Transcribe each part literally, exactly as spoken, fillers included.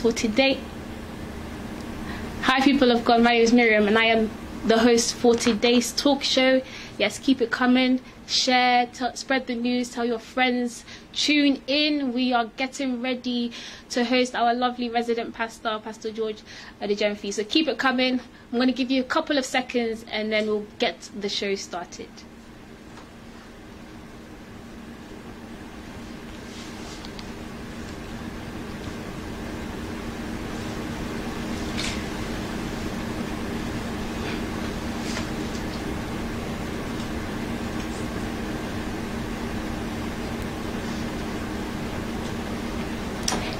For today. Hi people of God, my name is Miriam and I am the host for today's talk show. Yes, keep it coming, share, tell, spread the news, tell your friends, tune in. We are getting ready to host our lovely resident pastor, Pastor George Adu-Gyamfi. So keep it coming. I'm going to give you a couple of seconds and then we'll get the show started.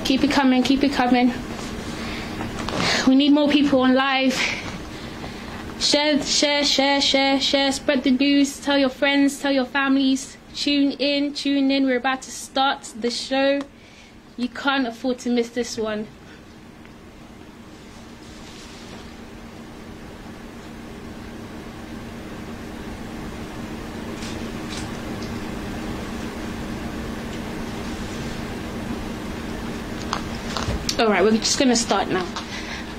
Keep it coming, keep it coming. We need more people on live. Share, share, share, share, share. Spread the news. Tell your friends, tell your families. Tune in, tune in. We're about to start the show. You can't afford to miss this one. All right, we're just going to start now.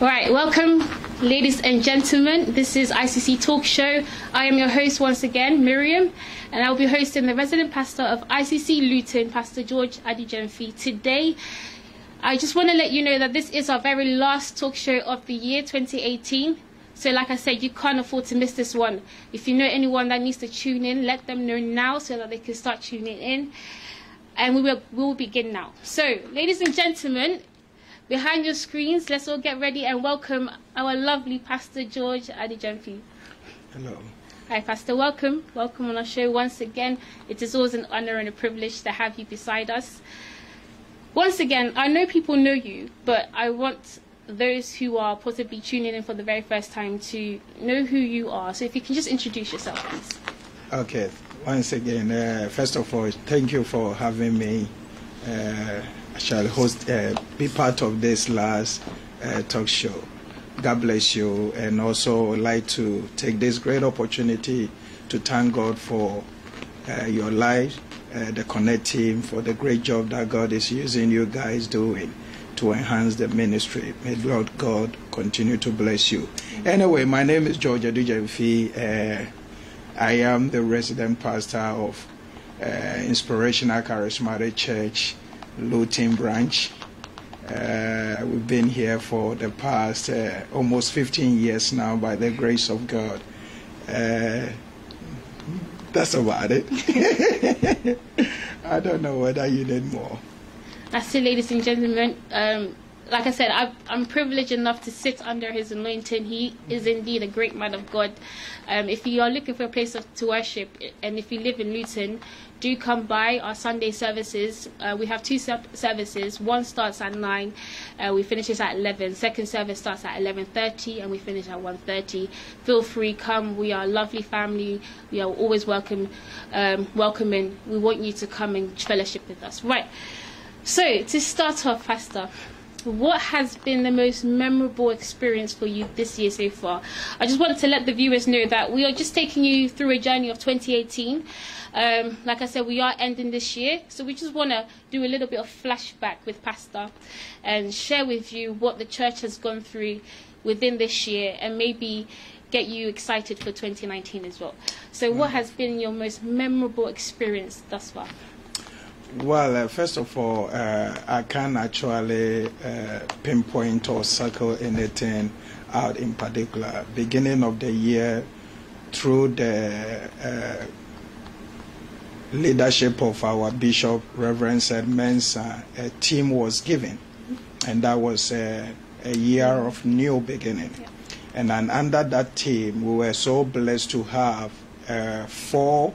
All right, welcome, ladies and gentlemen. This is I C C Talk Show. I am your host once again, Miriam, and I'll be hosting the resident pastor of I C C Luton, Pastor George Adu-Gyamfi. Today, I just want to let you know that this is our very last talk show of the year twenty eighteen. So like I said, you can't afford to miss this one. If you know anyone that needs to tune in, let them know now so that they can start tuning in. And we will, we will begin now. So, ladies and gentlemen, behind your screens, let's all get ready and welcome our lovely Pastor George Adu-Gyamfi. Hello. Hi, Pastor. Welcome. Welcome on our show once again. It is always an honor and a privilege to have you beside us. Once again, I know people know you, but I want those who are possibly tuning in for the very first time to know who you are. So if you can just introduce yourself, please. Okay. Once again, uh, first of all, thank you for having me. Uh, I shall host, uh, be part of this last uh, talk show. God bless you, and also I'd like to take this great opportunity to thank God for uh, your life, uh, the Connect team, for the great job that God is using you guys doing to enhance the ministry. May Lord God continue to bless you. Anyway, my name is George Adu-Gyamfi. Uh, I am the resident pastor of uh, Inspirational Charismatic Church, Luton branch. Uh, we've been here for the past uh, almost fifteen years now, by the grace of God. Uh, that's about it. I don't know whether you need more. That's it, ladies and gentlemen. Um, like I said, I've, I'm privileged enough to sit under his anointing. He is indeed a great man of God. Um, if you are looking for a place of, to worship, and if you live in Luton, do come by our Sunday services. Uh, we have two services. One starts at nine, uh, we finish at eleven. Second service starts at eleven thirty and we finish at one thirty. Feel free, come. We are a lovely family. We are always welcome, um, welcoming. We want you to come and fellowship with us. Right. So to start off, Pastor, what has been the most memorable experience for you this year so far? I just wanted to let the viewers know that we are just taking you through a journey of twenty eighteen. Um, like I said, we are ending this year, so we just want to do a little bit of flashback with Pastor and share with you what the church has gone through within this year and maybe get you excited for twenty nineteen as well. So what has been your most memorable experience thus far? Well, uh, first of all, uh, I can't actually uh, pinpoint or circle anything out in particular. Beginning of the year, through the uh, leadership of our Bishop, Reverend Seth Mensah, a team was given. And that was a, a year of new beginning. Yeah. And then under that team, we were so blessed to have uh, four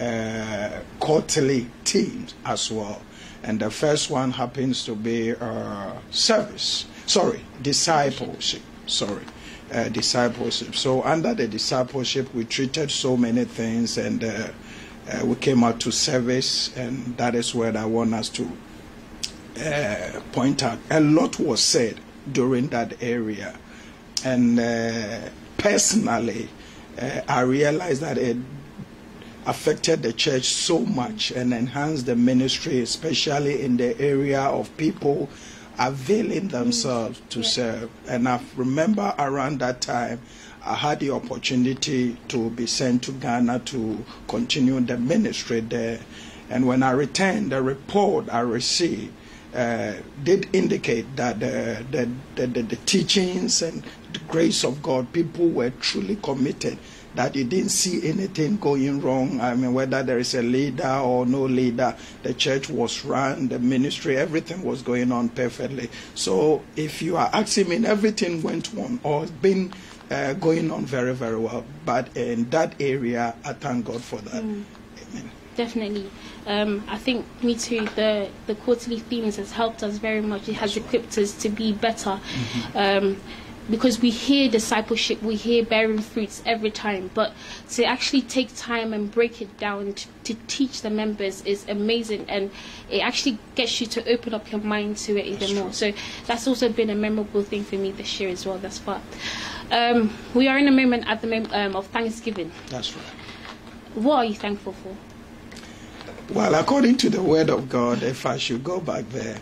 Uh, quarterly teams as well, and the first one happens to be uh, service. Sorry, discipleship. Sorry, uh, discipleship. So under the discipleship, we treated so many things, and uh, uh, we came out to service, and that is where I want us to uh, point out. A lot was said during that area, and uh, personally, uh, I realized that it affected the church so much and enhanced the ministry, especially in the area of people availing themselves to serve. And I remember around that time, I had the opportunity to be sent to Ghana to continue the ministry there. And when I returned, the report I received uh, did indicate that the, the, the, the, the teachings and the grace of God, people were truly committed, that you didn't see anything going wrong. I mean, whether there is a leader or no leader, the church was run, the ministry, everything was going on perfectly. So if you are asking me, everything went on or been uh, going on very, very well. But in that area, I thank God for that. Mm. Amen. Definitely. Um, I think, me too, the, the quarterly themes has helped us very much. It has equipped us to be better. Mm-hmm. um, because we hear discipleship, we hear bearing fruits every time, but to actually take time and break it down to, to teach the members is amazing, and it actually gets you to open up your mind to it even more. So that's also been a memorable thing for me this year as well, thus far. Um, we are in a moment at the moment um, of Thanksgiving. That's right. What are you thankful for? Well, according to the Word of God, if I should go back there,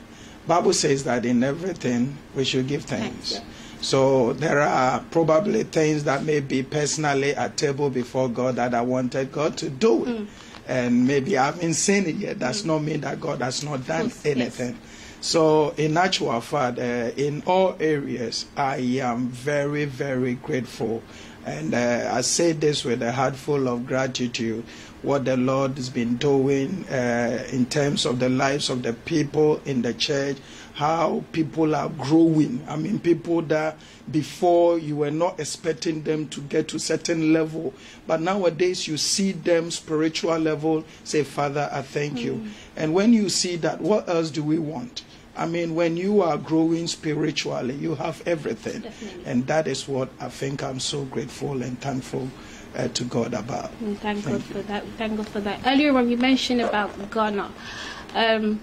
Bible says that in everything we should give thanks. Thanks, yeah. So there are probably things that may be personally at table before God that I wanted God to do it. Mm. And maybe I haven't seen it yet. That's mm. not mean that God has not done yes, anything. Yes. So in actual fact, uh, in all areas, I am very, very grateful. And uh, I say this with a heart full of gratitude, what the Lord has been doing uh, in terms of the lives of the people in the church, how people are growing. I mean, people that before you were not expecting them to get to a certain level, but nowadays you see them spiritual level, say, Father, I thank mm. you. And when you see that, what else do we want? I mean, when you are growing spiritually, you have everything. Definitely. And that is what I think I'm so grateful and thankful uh, to God about. And thank, thank God you. for that. Thank God for that. Earlier on, you mentioned about Ghana. Um,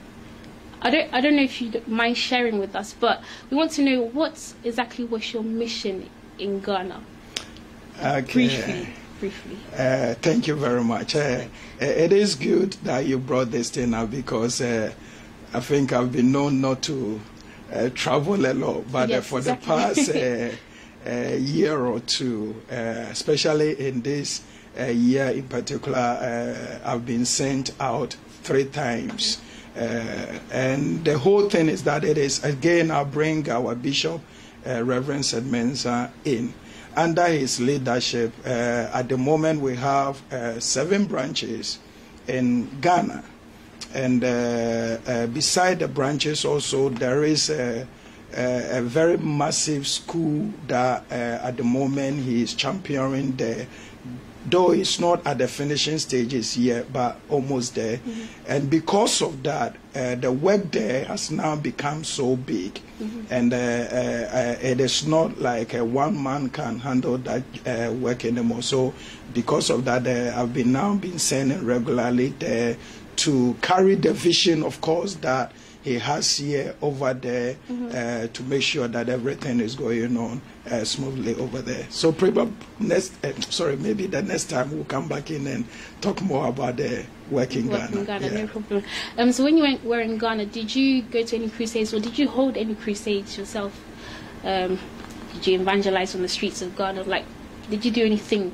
I don't, I don't know if you mind sharing with us, but we want to know what exactly was your mission in Ghana? Okay. Briefly. Briefly. Uh, thank you very much. Uh, it is good that you brought this thing up because uh, I think I've been known not to uh, travel a lot, but yes, uh, for exactly. the past uh, uh, year or two, uh, especially in this uh, year in particular, uh, I've been sent out three times. Okay. Uh, and the whole thing is that it is, again, I'll bring our bishop, uh, Reverend Seth Mensah, in. Under his leadership, uh, at the moment we have uh, seven branches in Ghana. And uh, uh, beside the branches also, there is a, a, a very massive school that uh, at the moment he is championing the though it's not at the finishing stages yet, but almost there. Mm-hmm. And because of that, uh, the work there has now become so big. Mm-hmm. And uh, uh, uh, it is not like uh, one man can handle that uh, work anymore. So because of that, uh, I've been now been sending regularly there to carry the vision, of course, that he has here over there mm-hmm. uh, to make sure that everything is going on uh, smoothly over there. So probably next, uh, sorry, maybe the next time we'll come back in and talk more about the work in Ghana. In Ghana, yeah. No problem. Um, so when you went, were in Ghana, did you go to any crusades or did you hold any crusades yourself? Um, did you evangelize on the streets of Ghana? Like, did you do anything?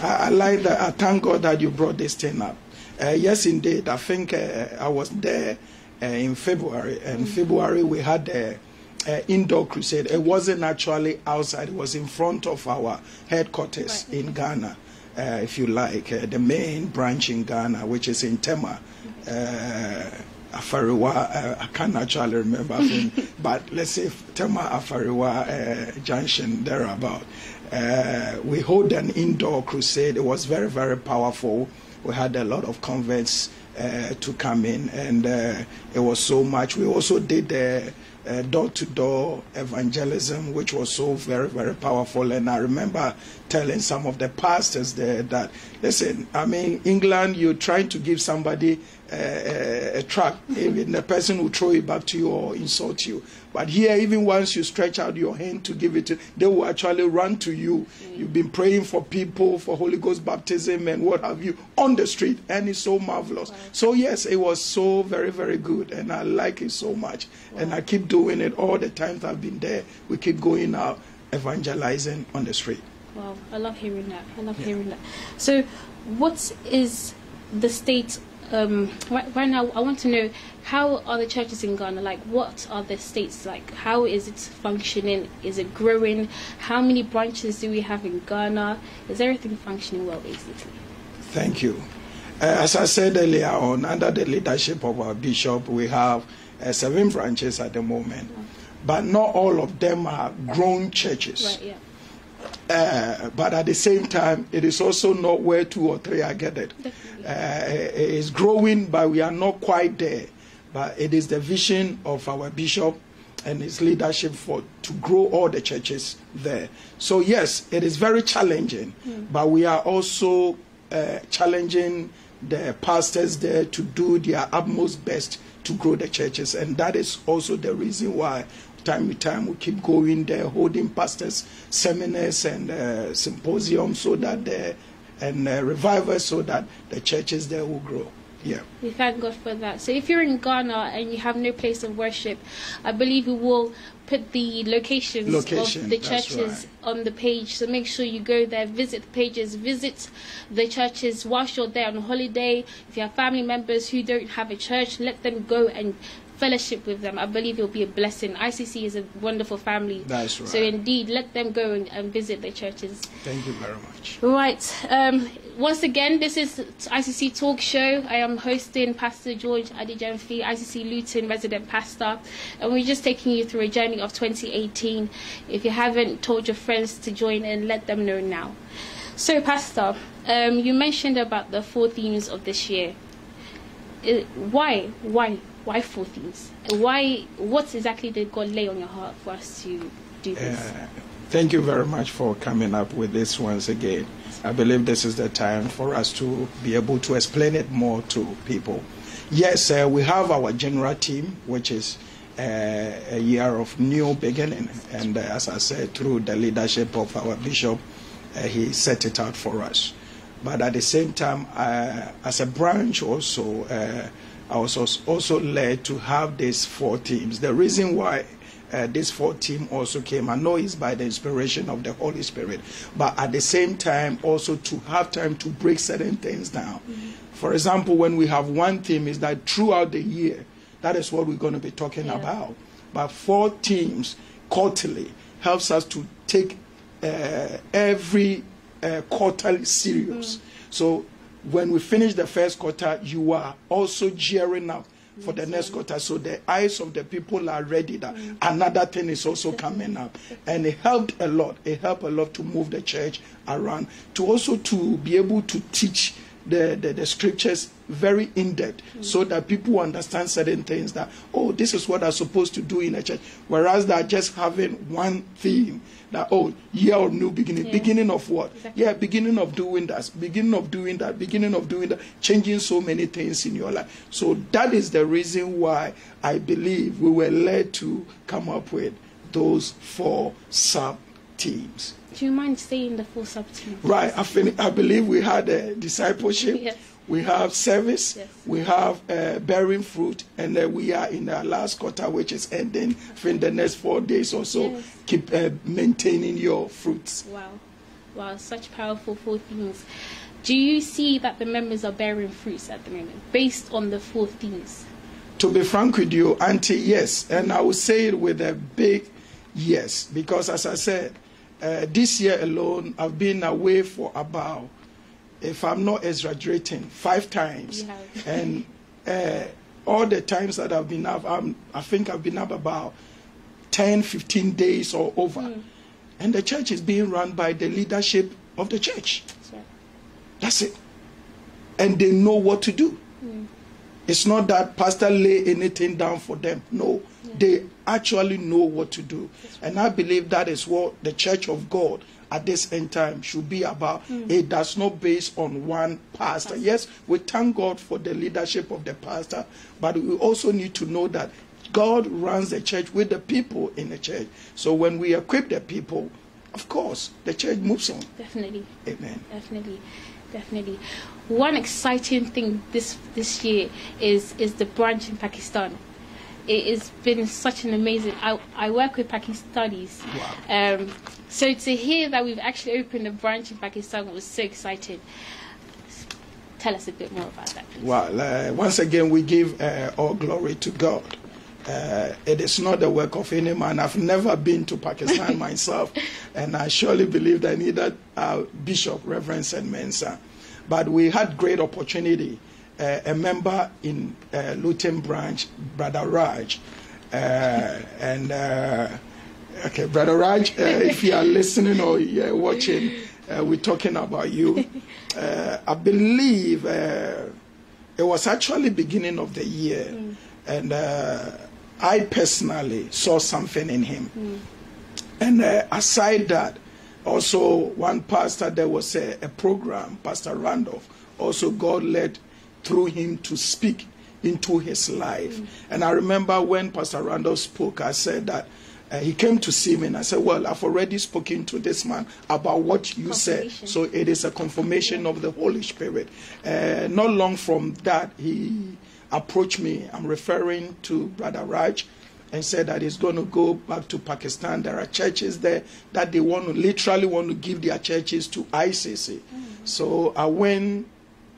I, I like that. I thank God that you brought this thing up. Uh, yes, indeed. I think uh, I was there. Uh, in February, and mm-hmm. February we had a, a indoor crusade. It wasn't actually outside; it was in front of our headquarters right. in Ghana, uh, if you like, uh, the main branch in Ghana, which is in Tema, mm-hmm. uh, Afariwa. Uh, I can't actually remember, I think, but let's say Tema Afariwa uh, Junction thereabout. Uh, we hold an indoor crusade. It was very, very powerful. We had a lot of converts. Uh, to come in, and uh, it was so much. We also did the uh, uh, door-to-door evangelism, which was so very, very powerful. And I remember telling some of the pastors there that, listen, I mean, England, you're trying to give somebody uh, a, a tract, even the person will throw it back to you or insult you. But here, even once you stretch out your hand to give it to, they will actually run to you. Mm. You've been praying for people, for Holy Ghost baptism and what have you, on the street. And it's so marvelous. Wow. So yes, it was so very, very good. And I like it so much. Wow. And I keep doing doing it all the times I've been there. We keep going out evangelizing on the street. Wow, I love hearing that. I love yeah. hearing that. So what is the state um, right, right now? I want to know, how are the churches in Ghana? Like, what are the states like? How is it functioning? Is it growing? How many branches do we have in Ghana? Is everything functioning well, basically? Thank you. Uh, as I said earlier on, under the leadership of our bishop, we have uh, seven branches at the moment. Wow. But not all of them are grown churches. Right, yeah. Uh, but at the same time, it is also not where two or three are gathered. Uh, it is growing, but we are not quite there. But it is the vision of our bishop and his leadership for to grow all the churches there. So yes, it is very challenging, mm. but we are also uh, challenging the pastors there to do their utmost best to grow the churches, and that is also the reason why time to time we keep going there, holding pastors seminars and uh, symposiums, so that the and uh, revivals, so that the churches there will grow. Yeah, we thank God for that. So if you're in Ghana and you have no place of worship, I believe we will put the locations Location, of the churches right. on the page, so make sure you go there, visit the pages, visit the churches whilst you're there on holiday. If you have family members who don't have a church, let them go and fellowship with them. I believe it will be a blessing. I C C is a wonderful family. That's right. So indeed, let them go and, and visit the churches. Thank you very much. Right. Um, once again, this is I C C Talk Show. I am hosting Pastor George Adu-Gyamfi, I C C Luton resident pastor, and we're just taking you through a journey of twenty eighteen. If you haven't told your friends to join in, let them know now. So, Pastor, um, you mentioned about the four themes of this year. It, why? Why? Why four things? Why? What exactly did God lay on your heart for us to do this? Uh, thank you very much for coming up with this once again. I believe this is the time for us to be able to explain it more to people. Yes, uh, we have our general team, which is uh, a year of new beginning. And uh, as I said, through the leadership of our bishop, uh, he set it out for us. But at the same time, uh, as a branch also, uh, I was also led to have these four teams. The reason why uh, this four team also came, I know it's by the inspiration of the Holy Spirit, but at the same time also to have time to break certain things down. Mm-hmm. For example, when we have one theme, is that throughout the year, that is what we're going to be talking yeah. about. But four teams quarterly helps us to take uh, every uh, quarterly serious. Mm-hmm. So when we finish the first quarter, you are also gearing up for the next quarter. So the eyes of the people are ready that another thing is also coming up. And it helped a lot. It helped a lot to move the church around, to also to be able to teach the, the, the scriptures very in-depth, mm-hmm. so that people understand certain things that, oh, this is what I'm supposed to do in a church. Whereas they're just having one theme that, oh, year of new beginning. Yeah. Beginning of what? Exactly. Yeah, beginning of doing that, beginning of doing that, beginning of doing that, changing so many things in your life. So that is the reason why I believe we were led to come up with those four sub-teams. Do you mind staying the full sub-team? Right. I, fin I believe we had a discipleship, yes. we have service, yes. we have uh, bearing fruit, and then uh, we are in our last quarter, which is ending for the next four days or so. Yes. Keep uh, maintaining your fruits. Wow. Wow, such powerful four things. Do you see that the members are bearing fruits at the moment, based on the four things? To be frank with you, Auntie, yes. And I will say it with a big yes, because as I said, Uh, this year alone, I've been away for about, if I'm not exaggerating, five times. Yeah. And uh, all the times that I've been up, I'm, I think I've been up about ten, fifteen days or over. Mm. And the church is being run by the leadership of the church. Sure. That's it. And they know what to do. Mm. It's not that pastor lay anything down for them. No. They actually know what to do. And I believe that is what the church of God at this end time should be about. Mm. It does not base on one pastor. Yes, we thank God for the leadership of the pastor, but we also need to know that God runs the church with the people in the church. So when we equip the people, of course, the church moves on. Definitely. Amen. Definitely. Definitely. One exciting thing this this year is is the branch in Pakistan. it has been such an amazing. I I work with Pakistan studies. Wow. Um, so to hear that we've actually opened a branch in Pakistan, I was so excited. Tell us a bit more about that, please. Well, uh, once again, we give uh, all glory to God. Uh, it is not the work of any man. I've never been to Pakistan myself, and I surely believe that neither our Bishop, Reverend Seth Mensah. But we had great opportunity. Uh, a member in uh, Luton branch, Brother Raj, uh, and uh, okay, Brother Raj, uh, if you are listening or you're watching, uh, we're talking about you. Uh, I believe uh, it was actually beginning of the year, mm. and uh, I personally saw something in him. Mm. And uh, aside that, also one pastor, there was a, a program, Pastor Randolph, also God led through him to speak into his life. Mm. And I remember when Pastor Randolph spoke, I said that uh, he came to see me and I said, well, I've already spoken to this man about what you said. So it is a confirmation yeah. of the Holy Spirit. Uh, not long from that, he mm. approached me. I'm referring to Brother Raj, and said that he's going to go back to Pakistan. There are churches there that they want to literally want to give their churches to I C C. Mm. So I went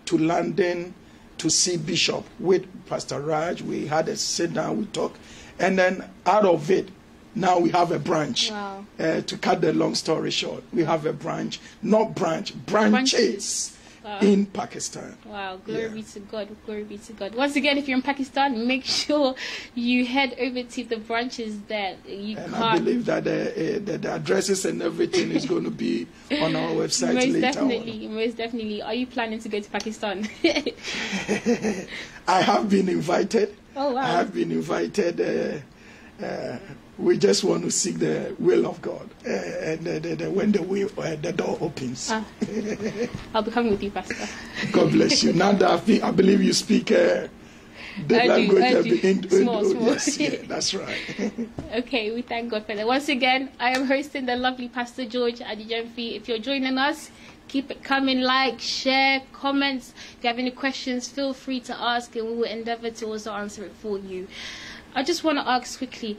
to London to see Bishop with Pastor Raj. We had a sit down, we talked, and then out of it, now we have a branch. Wow. Uh, to cut the long story short, we have a branch, not branch, branches, branches. Wow. in Pakistan. Wow, glory yeah. be to God, glory be to God. Once again, if you're in Pakistan, make sure you head over to the branches there. You and can't... I believe that the, uh, the, the addresses and everything is going to be on our website most later definitely, on. Most definitely. Are you planning to go to Pakistan? I have been invited. Oh, wow. I have been invited. Uh, uh, we just want to seek the will of God, uh, and uh, the, the, when the, way, uh, the door opens. Ah. I'll be coming with you, Pastor. God bless you. Now that I, think, I believe you speak uh, the I language in small, small. Yes, yeah, that's right. Okay, we thank God for that. Once again, I am hosting the lovely Pastor George Adu-Gyamfi. If you're joining us, keep it coming. Like, share, comments. If you have any questions, feel free to ask, and we will endeavour to also answer it for you. I just want to ask quickly.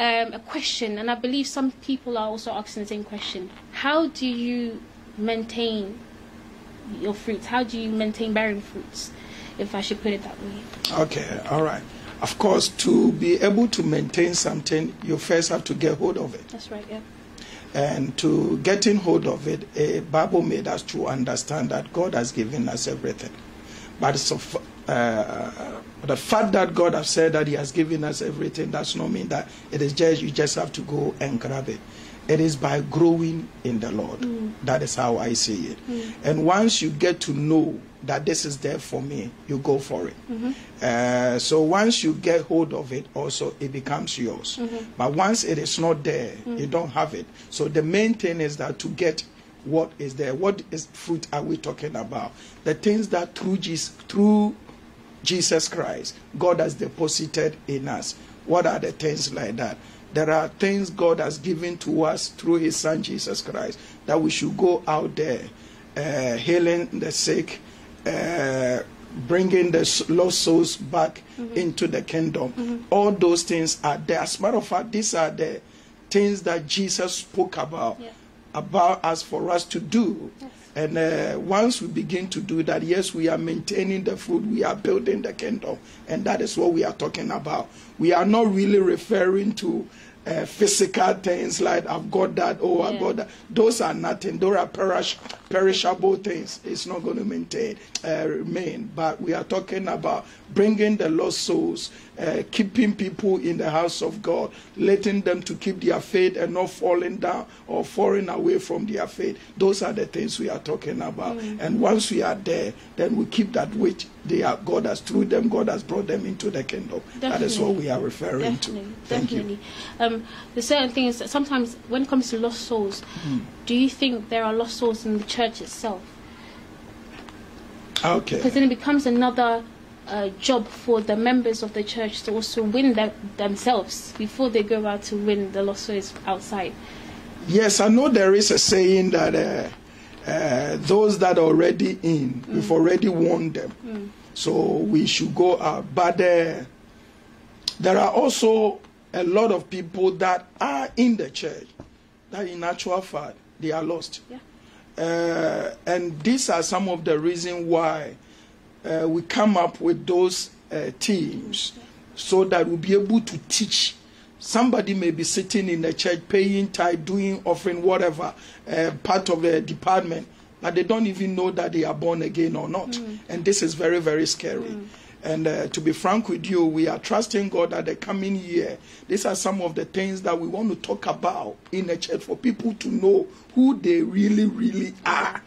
Um, a question, and I believe some people are also asking the same question. How do you maintain your fruits? How do you maintain bearing fruits, if I should put it that way? Okay, all right. Of course, to be able to maintain something, you first have to get hold of it. That's right, yeah. And to getting hold of it, the Bible made us to understand that God has given us everything. But so uh, the fact that God has said that He has given us everything does not mean that it is just you just have to go and grab it. It is by growing in the Lord. Mm. That is how I see it. Mm. And once you get to know that this is there for me, you go for it. Mm-hmm. uh, so once you get hold of it, also it becomes yours. Mm-hmm. But once it is not there, mm. you don't have it. So the main thing is that to get what is there, what is fruit are we talking about? The things that through Jesus, through Jesus Christ, God has deposited in us. What are the things like that? There are things God has given to us through His Son Jesus Christ, that we should go out there, uh, healing the sick, uh, bringing the lost souls back mm-hmm. into the kingdom. Mm-hmm. All those things are there. As a matter of fact, these are the things that Jesus spoke about. Yeah. about us for us to do. Yes. And uh, once we begin to do that, yes, we are maintaining the fruit, we are building the kingdom, and that is what we are talking about. We are not really referring to uh, physical things like I've got that, oh, yeah. I've got that. Those are nothing. Those are perish perishable things. It's not going to maintain, uh, remain. But we are talking about bringing the lost souls, uh, keeping people in the house of God, letting them to keep their faith and not falling down or falling away from their faith. Those are the things we are talking about. Mm. And once we are there, then we keep that which they are. God has through them, God has brought them into the kingdom. Definitely. That is what we are referring Definitely. to. Thank Definitely. you. Um, the certain thing is that sometimes when it comes to lost souls, mm. do you think there are lost souls in the church itself? Okay. Because then it becomes another uh, job for the members of the church to also win them themselves before they go out to win the lost souls outside. Yes, I know there is a saying that uh, uh, those that are already in, mm. we've already won them. Mm. So we should go out. But uh, There are also a lot of people that are in the church that in actual fact they are lost. Yeah. Uh, and these are some of the reasons why uh, we come up with those uh, teams, so that we'll be able to teach. Somebody may be sitting in the church, paying tithe, doing offering, whatever, uh, part of the department, but they don't even know that they are born again or not. Mm. And this is very, very scary. Mm. And uh, to be frank with you, we are trusting God that the coming year, these are some of the things that we want to talk about in the church for people to know who they really, really are.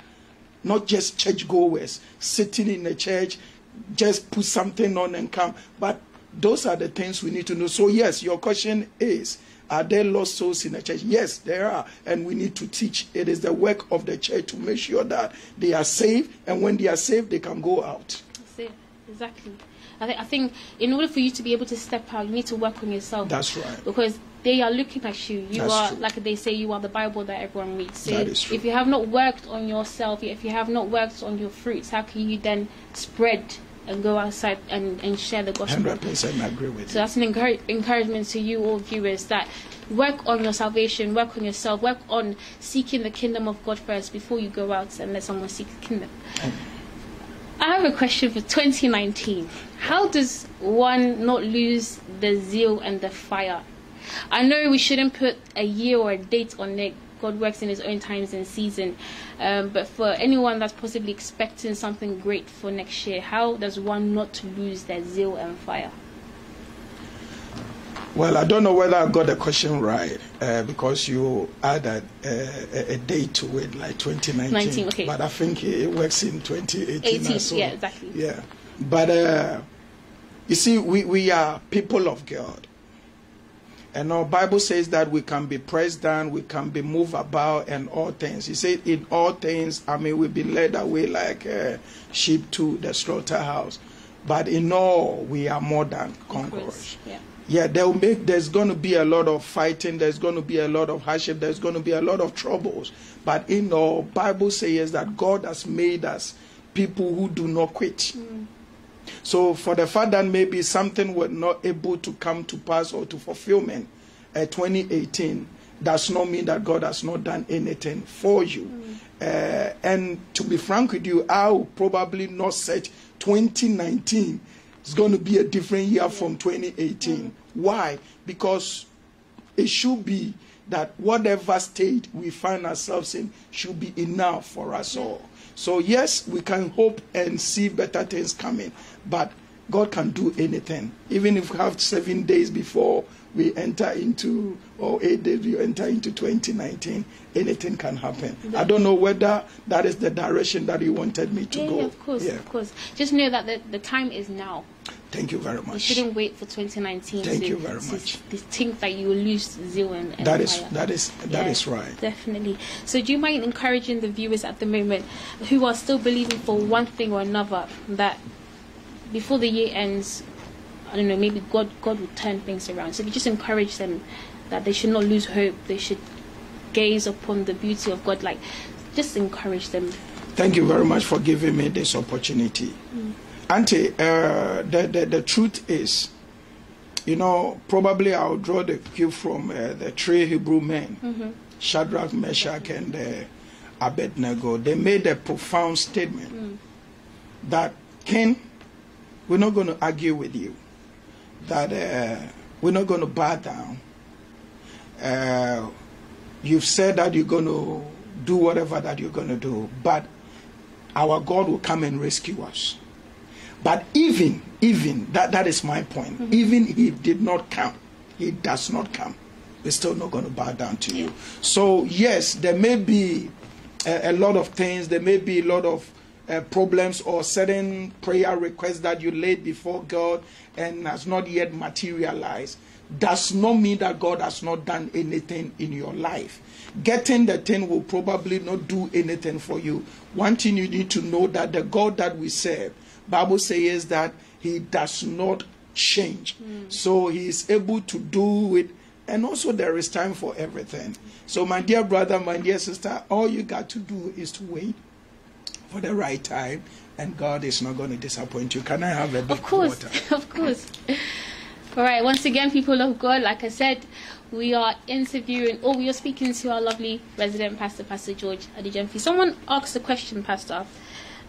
Not just churchgoers sitting in the church, just put something on and come. But those are the things we need to know. So yes, your question is, are there lost souls in the church? Yes, there are, and we need to teach. It is the work of the church to make sure that they are saved, and when they are saved, they can go out. Exactly. I, th I think in order for you to be able to step out, you need to work on yourself. That's right. Because they are looking at you. You That's are, true. Like they say, you are the Bible that everyone reads. So that is true. If you have not worked on yourself, if you have not worked on your fruits, how can you then spread and go outside and, and share the gospel? one hundred percent agree with you. So that's an encourage, encouragement to you all viewers, that work on your salvation, work on yourself, work on seeking the kingdom of God first before you go out and let someone seek the kingdom. Amen. I have a question for twenty nineteen. How does one not lose the zeal and the fire? I know we shouldn't put a year or a date on it. God works in his own times and season. Um, but for anyone that's possibly expecting something great for next year, how does one not lose their zeal and fire? Well, I don't know whether I got the question right, uh, because you added a, a, a date to it, like twenty nineteen. nineteen, okay. But I think it works in twenty eighteen. eighteen, so. Yeah, exactly. Yeah. But uh, you see, we, we are people of God. And our Bible says that we can be pressed down, we can be moved about, and all things. He said, in all things, I mean, we've been led away like uh, sheep to the slaughterhouse. But in all, we are more than conquerors. Yeah. Yeah, they'll make, there's going to be a lot of fighting. There's going to be a lot of hardship. There's going to be a lot of troubles. But in the Bible says that God has made us people who do not quit. Mm. So for the fact that maybe something was not able to come to pass or to fulfillment at uh, twenty eighteen, does not mean that God has not done anything for you. Mm. Uh, and to be frank with you, I will probably not set twenty nineteen. It's going to be a different year from twenty eighteen. Mm. Why? Because it should be that whatever state we find ourselves in should be enough for us all. So yes, we can hope and see better things coming, but God can do anything. Even if we have seven days before we enter into, or eight days we enter into twenty nineteen, anything can happen. Exactly. I don't know whether that is the direction that you wanted me to yeah, go. Yeah, of course, yeah. of course. Just know that the, the time is now. Thank you very much. You shouldn't wait for twenty nineteen. Thank to, you very to, much. To think that you will lose zeal and, and that is fire. That is that yeah, is right. Definitely. So do you mind encouraging the viewers at the moment who are still believing for one thing or another, that before the year ends, I don't know, maybe God God will turn things around? So we just encourage them that they should not lose hope. They should gaze upon the beauty of God. Like, just encourage them. Thank you very much for giving me this opportunity. Mm. Auntie, uh, the, the, the truth is, you know, probably I'll draw the cue from uh, the three Hebrew men, mm-hmm. Shadrach, Meshach, and uh, Abednego. They made a profound statement mm. that King, we're not going to argue with you, that uh, we're not going to bow down. Uh, you've said that you're going to do whatever that you're going to do, but our God will come and rescue us. But even, even, that, that is my point, mm-hmm. even if he did not come, he does not come, we're still not going to bow down to you. So yes, there may be a, a lot of things, there may be a lot of Uh, problems or certain prayer requests that you laid before God and has not yet materialized, does not mean that God has not done anything in your life. Getting the thing will probably not do anything for you. One thing you need to know, that the God that we serve, Bible says that he does not change. Mm. So he is able to do it. And also there is time for everything. So my dear brother, my dear sister, all you got to do is to wait for the right time, and God is not going to disappoint you. Can I have a bit of water? Of course, of course. All right, once again, people of God, like I said, we are interviewing, or we are speaking to our lovely resident pastor, Pastor George Adu-Gyamfi. Someone asked a question, Pastor.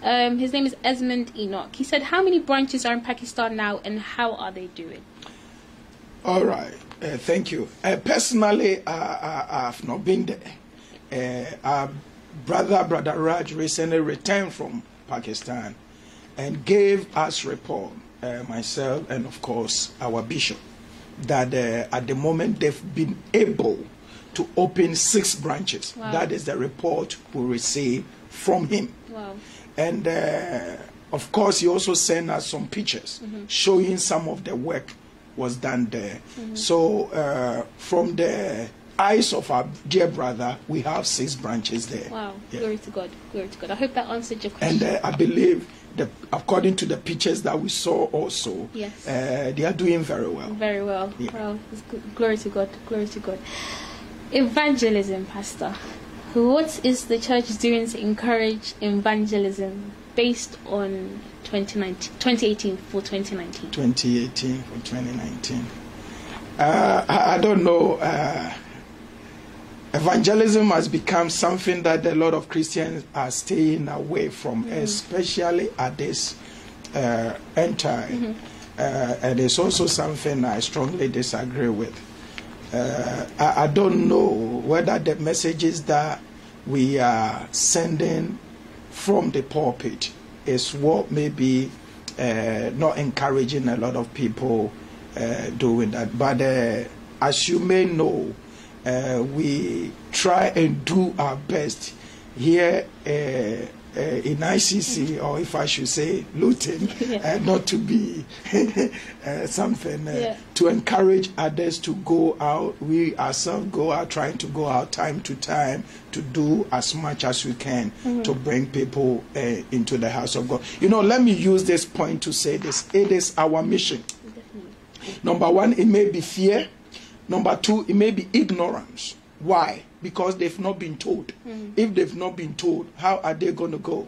Um, his name is Esmond Enoch. He said, how many branches are in Pakistan now, and how are they doing? All right, uh, thank you. Uh, personally, I, I, I have not been there. Uh, our brother, Brother Raj, recently returned from Pakistan and gave us report. Uh, myself and of course our bishop, that uh, at the moment they've been able to open six branches. Wow. That is the report we receive from him. Wow. And uh, of course he also sent us some pictures, mm-hmm, showing some of the work was done there. Mm-hmm. So uh, from the eyes of our dear brother, we have six branches there. Wow. Yeah. Glory to God, glory to God. I hope that answered your question. And uh, I believe The, according to the pictures that we saw also, yes, uh, they are doing very well. Very well. Yeah. Well, it's good. Glory to God. Glory to God. Evangelism, Pastor. What is the church doing to encourage evangelism based on twenty eighteen for twenty nineteen? twenty eighteen for twenty nineteen. Uh, I, I don't know. Uh, Evangelism has become something that a lot of Christians are staying away from, mm, especially at this uh, end time. Mm-hmm. Uh, and it's also something I strongly disagree with. Uh, I, I don't know whether the messages that we are sending from the pulpit is what may be uh, not encouraging a lot of people uh, doing that. But uh, as you may know, Uh, we try and do our best here uh, uh, in I C C, or if I should say Luton, yeah, uh, not to be uh, something, uh, yeah, to encourage others to go out. We ourselves go out, trying to go out time to time to do as much as we can, mm-hmm, to bring people uh, into the house of God. You know, let me use this point to say this. It is our mission. Definitely. Number one, it may be fear. Number two, it may be ignorance. Why? Because they've not been told. Mm. If they've not been told, how are they going to go?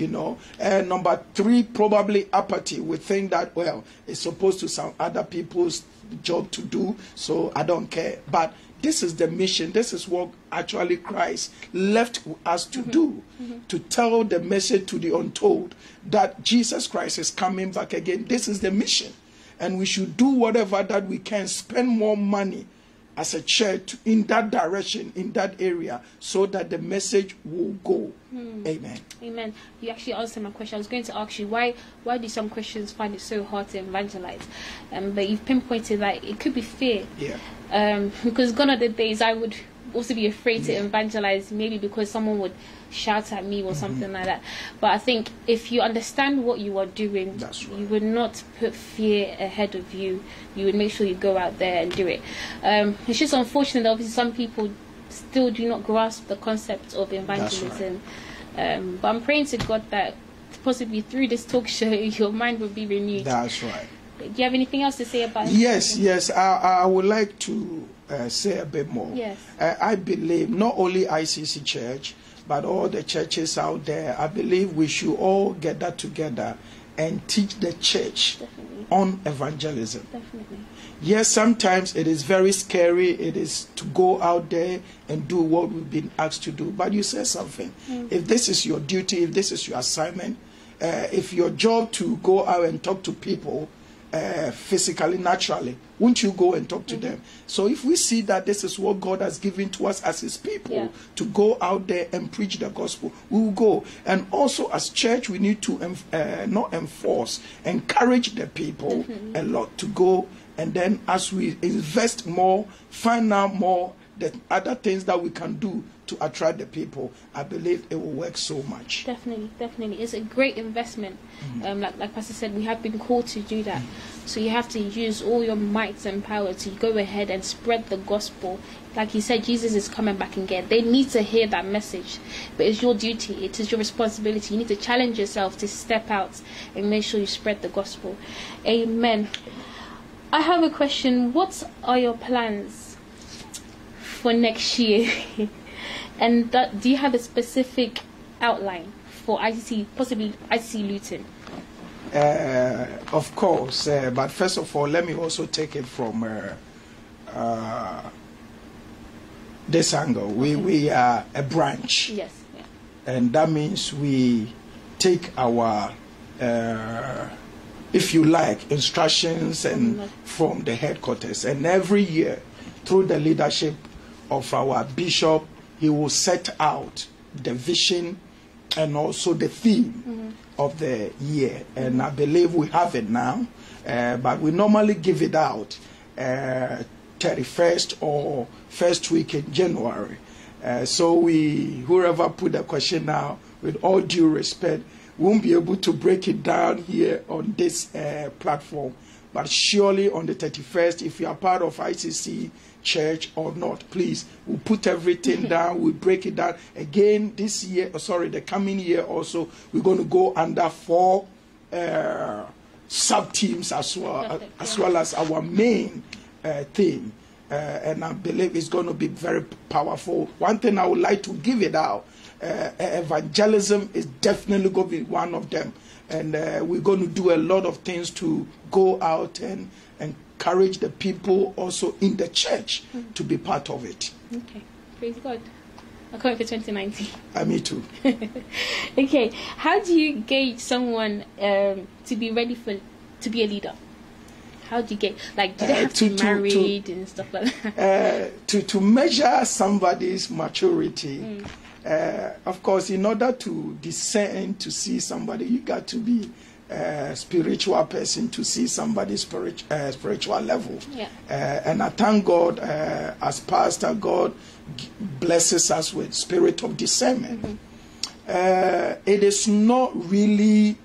You know. And number three, probably apathy. We think that, well, it's supposed to some other people's job to do, so I don't care. But this is the mission. This is what actually Christ left us to, mm-hmm, do, mm-hmm, to tell the message to the untold that Jesus Christ is coming back again. This is the mission. And we should do whatever that we can, spend more money as a church in that direction, in that area, so that the message will go. Mm. Amen. Amen. You actually answered my question. I was going to ask you, why why do some Christians find it so hard to evangelize? Um, but you've pinpointed that it could be fear. Yeah. Um, because gone are the days I would also be afraid, yeah, to evangelize, maybe because someone would shout at me or, mm-hmm, something like that. But I think if you understand what you are doing, right, you would not put fear ahead of you. You would make sure you go out there and do it. Um, it's just unfortunate that obviously some people still do not grasp the concept of evangelism. Right. Um, but I'm praying to God that possibly through this talk show, your mind will be renewed. That's right. Do you have anything else to say about it? Yes, yes. I, I would like to uh, say a bit more. Yes. Uh, I believe not only I C C Church, but all the churches out there, I believe we should all gather together and teach the church, definitely, on evangelism. Definitely. Yes, sometimes it is very scary. It is to go out there and do what we've been asked to do. But you say something. Mm-hmm. If this is your duty, if this is your assignment, uh, if your job to go out and talk to people, Uh, physically, naturally, won't you go and talk to, mm-hmm, them? So if we see that this is what God has given to us as his people, yeah, to go out there and preach the gospel, we will go. And also as church, we need to um, uh, not enforce, encourage the people, mm-hmm, a lot to go. And then as we invest more, find out more, the other things that we can do to attract the people, I believe it will work so much. Definitely, definitely. It's a great investment. Mm-hmm. um, like, like Pastor said, we have been called to do that. Mm-hmm. So you have to use all your might and power to go ahead and spread the gospel. Like he said, Jesus is coming back again. They need to hear that message. But it's your duty. It is your responsibility. You need to challenge yourself to step out and make sure you spread the gospel. Amen. I have a question. What are your plans for next year? And that, do you have a specific outline for I C C, possibly I C C Luton? Uh, of course, uh, but first of all, let me also take it from uh, uh, this angle. We we are a branch, yes, yeah. And that means we take our, uh, if you like, instructions and from the headquarters. And every year, through the leadership of our bishop, he will set out the vision and also the theme. Mm-hmm. Of the year, and I believe we have it now, uh, but we normally give it out uh, thirty-first or first week in January. Uh, so we, whoever put the question now, with all due respect, won't be able to break it down here on this uh, platform. But surely on the thirty-first, if you are part of I C C Church or not, please, we'll put everything down, we'll break it down. Again, this year, sorry, the coming year also, we're going to go under four uh, sub-teams as well, as well as our main uh, theme. Uh, and I believe it's going to be very powerful. One thing I would like to give it out, uh, evangelism is definitely going to be one of them. And uh, we're going to do a lot of things to go out and encourage the people also in the church mm-hmm. to be part of it. Okay. Praise God. I'm coming for twenty nineteen. Uh, me too. Okay. How do you gauge someone um, to be ready for, to be a leader? How do you gauge? Like, do they have uh, to, to be married to, and stuff like that? Uh, to, to measure somebody's maturity. Mm. Uh, of course, in order to discern, to see somebody, you got to be a spiritual person to see somebody's spiritual, uh, spiritual level. Yeah. Uh, and I thank God, uh, as pastor, God blesses us with spirit of discernment. Mm-hmm. uh, it is not really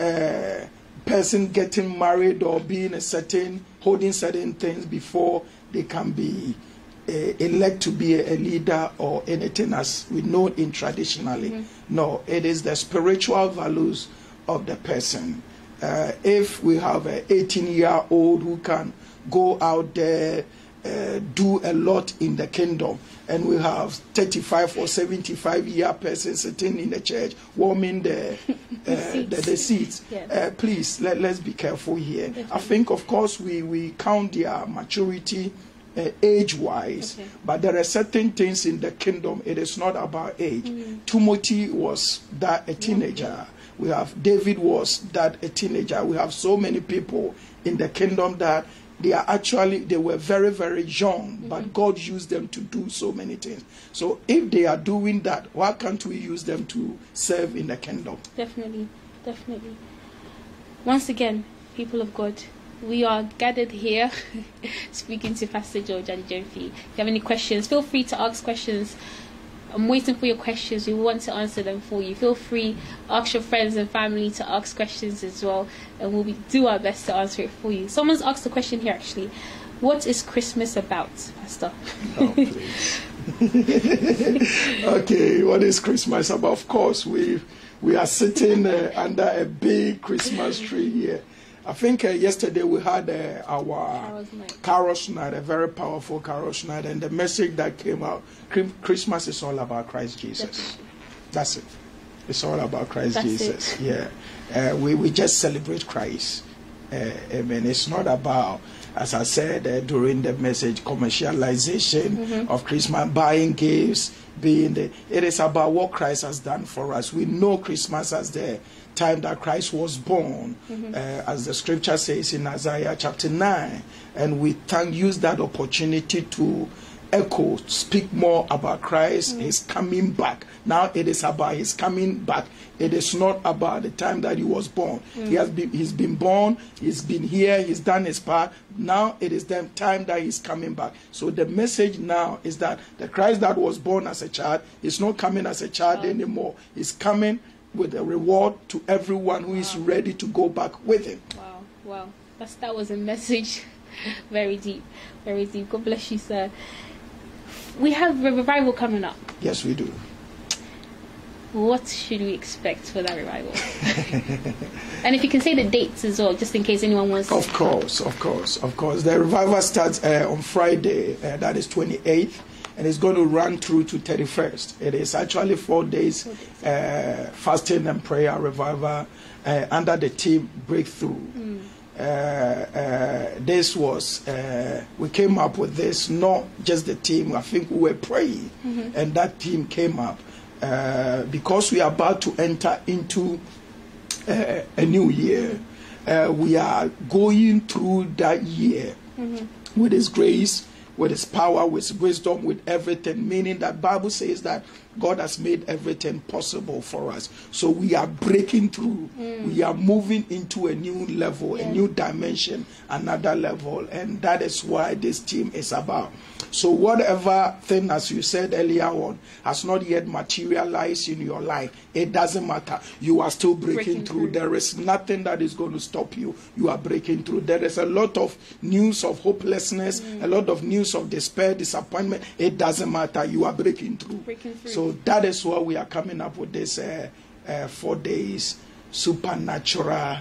a person getting married or being a certain, holding certain things before they can be elect to be a leader or anything as we know in traditionally. Mm-hmm. No, it is the spiritual values of the person. Uh, if we have an eighteen-year-old who can go out there, uh, do a lot in the kingdom, and we have thirty-five or seventy-five-year person sitting in the church warming the, uh, the, the, the seats, yes. uh, please, let, let's be careful here. Definitely. I think, of course, we, we count their maturity Uh, age-wise, okay. But there are certain things in the kingdom. It is not about age. Mm. Timothy was that a teenager. Yeah. We have David was that a teenager. We have so many people in the kingdom that they are actually they were very very young, mm-hmm. but God used them to do so many things. So if they are doing that, why can't we use them to serve in the kingdom? Definitely, definitely. Once again, people of God. We are gathered here speaking to Pastor George Adu-Gyamfi. If you have any questions, feel free to ask questions. I'm waiting for your questions. We want to answer them for you. Feel free, ask your friends and family to ask questions as well, and we'll be, do our best to answer it for you. Someone's asked a question here actually. What is Christmas about, Pastor? Oh, please. Okay, what is Christmas about? Of course, we we are sitting uh, under a big Christmas tree here. I think uh, yesterday we had uh, our Carols Night, a very powerful Carols Night, and the message that came out, Christmas is all about Christ Jesus. That's it. It's all about Christ That's Jesus. It. Yeah. Uh, we, we just celebrate Christ. Uh, I mean, it's not about, as I said uh, during the message, commercialization mm-hmm. of Christmas, buying gifts, being the, it is about what Christ has done for us. We know Christmas as the time that Christ was born, mm-hmm. uh, as the scripture says in Isaiah chapter nine, and we thank use that opportunity to echo, speak more about Christ, mm-hmm. his coming back. Now it is about his coming back. It is not about the time that he was born. Mm-hmm. He has been, he's been born, he's been here, he's done his part. Now it is the time that he's coming back. So the message now is that the Christ that was born as a child is not coming as a child oh. anymore. He's coming with a reward to everyone who wow. is ready to go back with him. Wow, wow. That's, that was a message. Very deep, very deep. God bless you, sir. We have a revival coming up. Yes, we do. What should we expect for that revival? And if you can say the dates as well, just in case anyone wants of to... Of course, of course, of course. The revival starts uh, on Friday, uh, that is twenty-eighth. and it's going to run through to thirty-first. It is actually four days uh, fasting and prayer revival uh, under the team Breakthrough. Mm. Uh, uh, this was, uh, we came up with this, not just the team, I think we were praying, mm-hmm. and that team came up. Uh, because we are about to enter into uh, a new year, uh, we are going through that year mm-hmm. with His grace, with His power, with His wisdom, with everything, meaning that Bible says that God has made everything possible for us. So we are breaking through. Mm. We are moving into a new level, yeah. a new dimension, another level. And that is why this team is about. So whatever thing, as you said earlier on, has not yet materialized in your life, it doesn't matter. You are still breaking, breaking through. through. There is nothing that is going to stop you. You are breaking through. There is a lot of news of hopelessness, mm. a lot of news of despair, disappointment. It doesn't matter. You are breaking through. Breaking through. So that is why we are coming up with this uh, uh, four days supernatural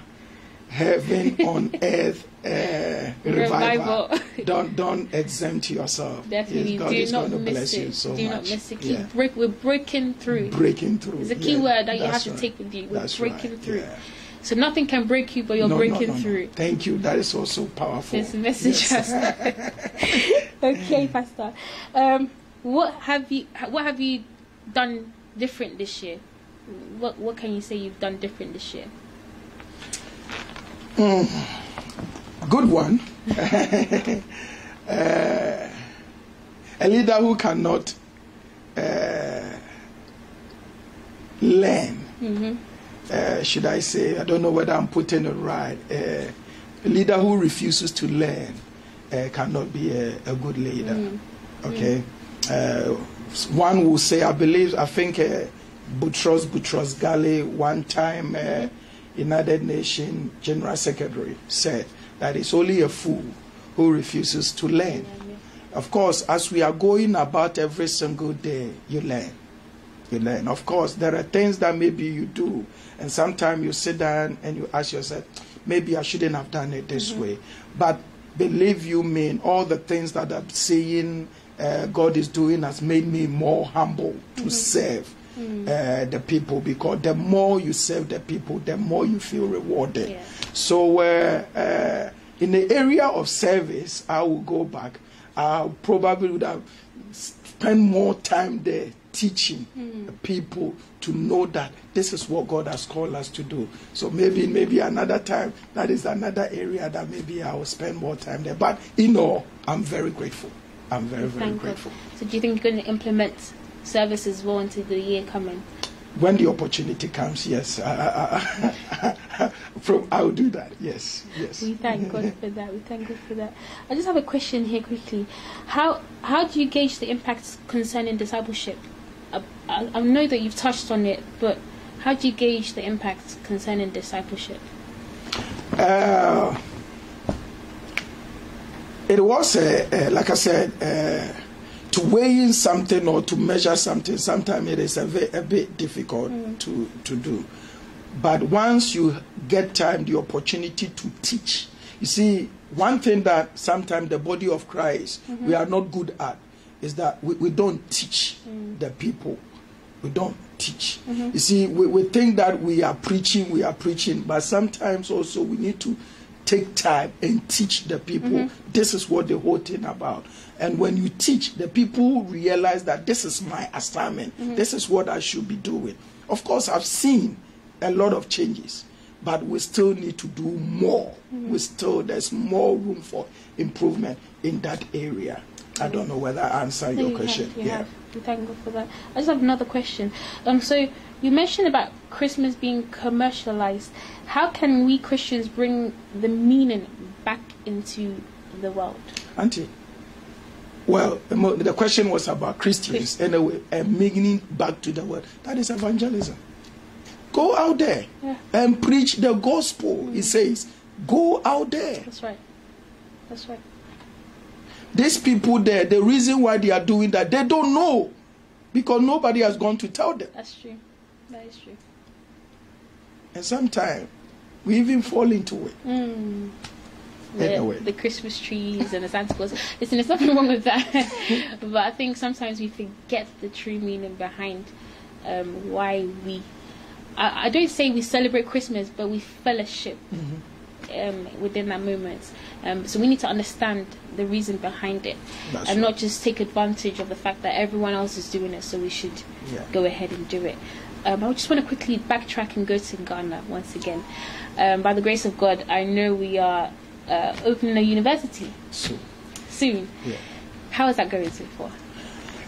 heaven on earth uh, revival. revival. Don't don't exempt yourself. Definitely, yes, God do is not going to bless it. you so do much. not miss it. Yeah. Break, we're breaking through. Breaking through. It's a key yeah, word that you have to right. take with you. We're that's breaking right. through. Yeah. So nothing can break you, but you're no, breaking no, no, through. No. Thank you. That is also powerful. This message, yes. Okay, Pastor. Um, what have you? What have you done different this year? What What can you say you've done different this year? Mm, good one. uh, a leader who cannot uh, learn. Mm-hmm. uh, should I say? I don't know whether I'm putting it right. Uh, a leader who refuses to learn uh, cannot be a, a good leader. Mm-hmm. Okay. Mm-hmm. Uh, one will say, I believe, I think uh, Butros Butros Galley, one time uh, United Nations General Secretary, said that it's only a fool who refuses to learn. Of course, as we are going about every single day, you learn. You learn. Of course, there are things that maybe you do, and sometimes you sit down and you ask yourself, maybe I shouldn't have done it this mm-hmm. way. But believe you me, all the things that I'm saying, Uh, God is doing has made me more humble to mm-hmm. serve mm-hmm. uh, the people, because the more you serve the people, the more you feel rewarded. Yeah. So uh, uh, in the area of service, I will go back. I probably would have spent more time there teaching mm-hmm. people to know that this is what God has called us to do. So maybe maybe another time, that is another area that maybe I will spend more time there. But you know, I'm very grateful. I'm very, very grateful. So do you think you're going to implement service as well until the year coming? When the opportunity comes, yes. I, I, I, from, I'll do that, yes. yes. We thank God for that. We thank God for that. I just have a question here quickly. How how do you gauge the impact concerning discipleship? I, I, I know that you've touched on it, but how do you gauge the impact concerning discipleship? Uh... It was, uh, uh, like I said, uh, to weigh in something or to measure something, sometimes it is a, ve a bit difficult mm. to, to do. But once you get time, the opportunity to teach. You see, one thing that sometimes the body of Christ, mm-hmm. we are not good at, is that we, we don't teach mm. the people. We don't teach. Mm-hmm. You see, we, we think that we are preaching, we are preaching, but sometimes also we need to take time and teach the people. Mm-hmm. This is what the whole thing about. And when you teach, the people realize that this is my assignment. Mm-hmm. This is what I should be doing. Of course, I've seen a lot of changes, but we still need to do more. Mm-hmm. We still, there's more room for improvement in that area. I don't know whether I answered no, your you question. Have, you yeah. have. Thank God for that. I just have another question. Um, so you mentioned about Christmas being commercialized. How can we Christians bring the meaning back into the world? Auntie, well, the question was about Christians, Christians. anyway, and meaning back to the world. That is evangelism. Go out there yeah. and preach the gospel. Mm. It says, go out there. That's right. That's right. These people there, the reason why they are doing that, they don't know, because nobody has gone to tell them. That's true. That is true. And sometimes we even fall into it. Mm. the, the Christmas trees and the Santa Claus. Listen, there's nothing wrong with that. But I think sometimes we forget the true meaning behind um, why we... I, I don't say we celebrate Christmas, but we fellowship mm-hmm. um, within that moment. Um, so we need to understand the reason behind it. That's and right. Not just take advantage of the fact that everyone else is doing it, so we should yeah. go ahead and do it. Um, I just want to quickly backtrack and go to Ghana once again. Um, by the grace of God, I know we are uh, opening a university soon. Soon. Yeah. How is that going so far?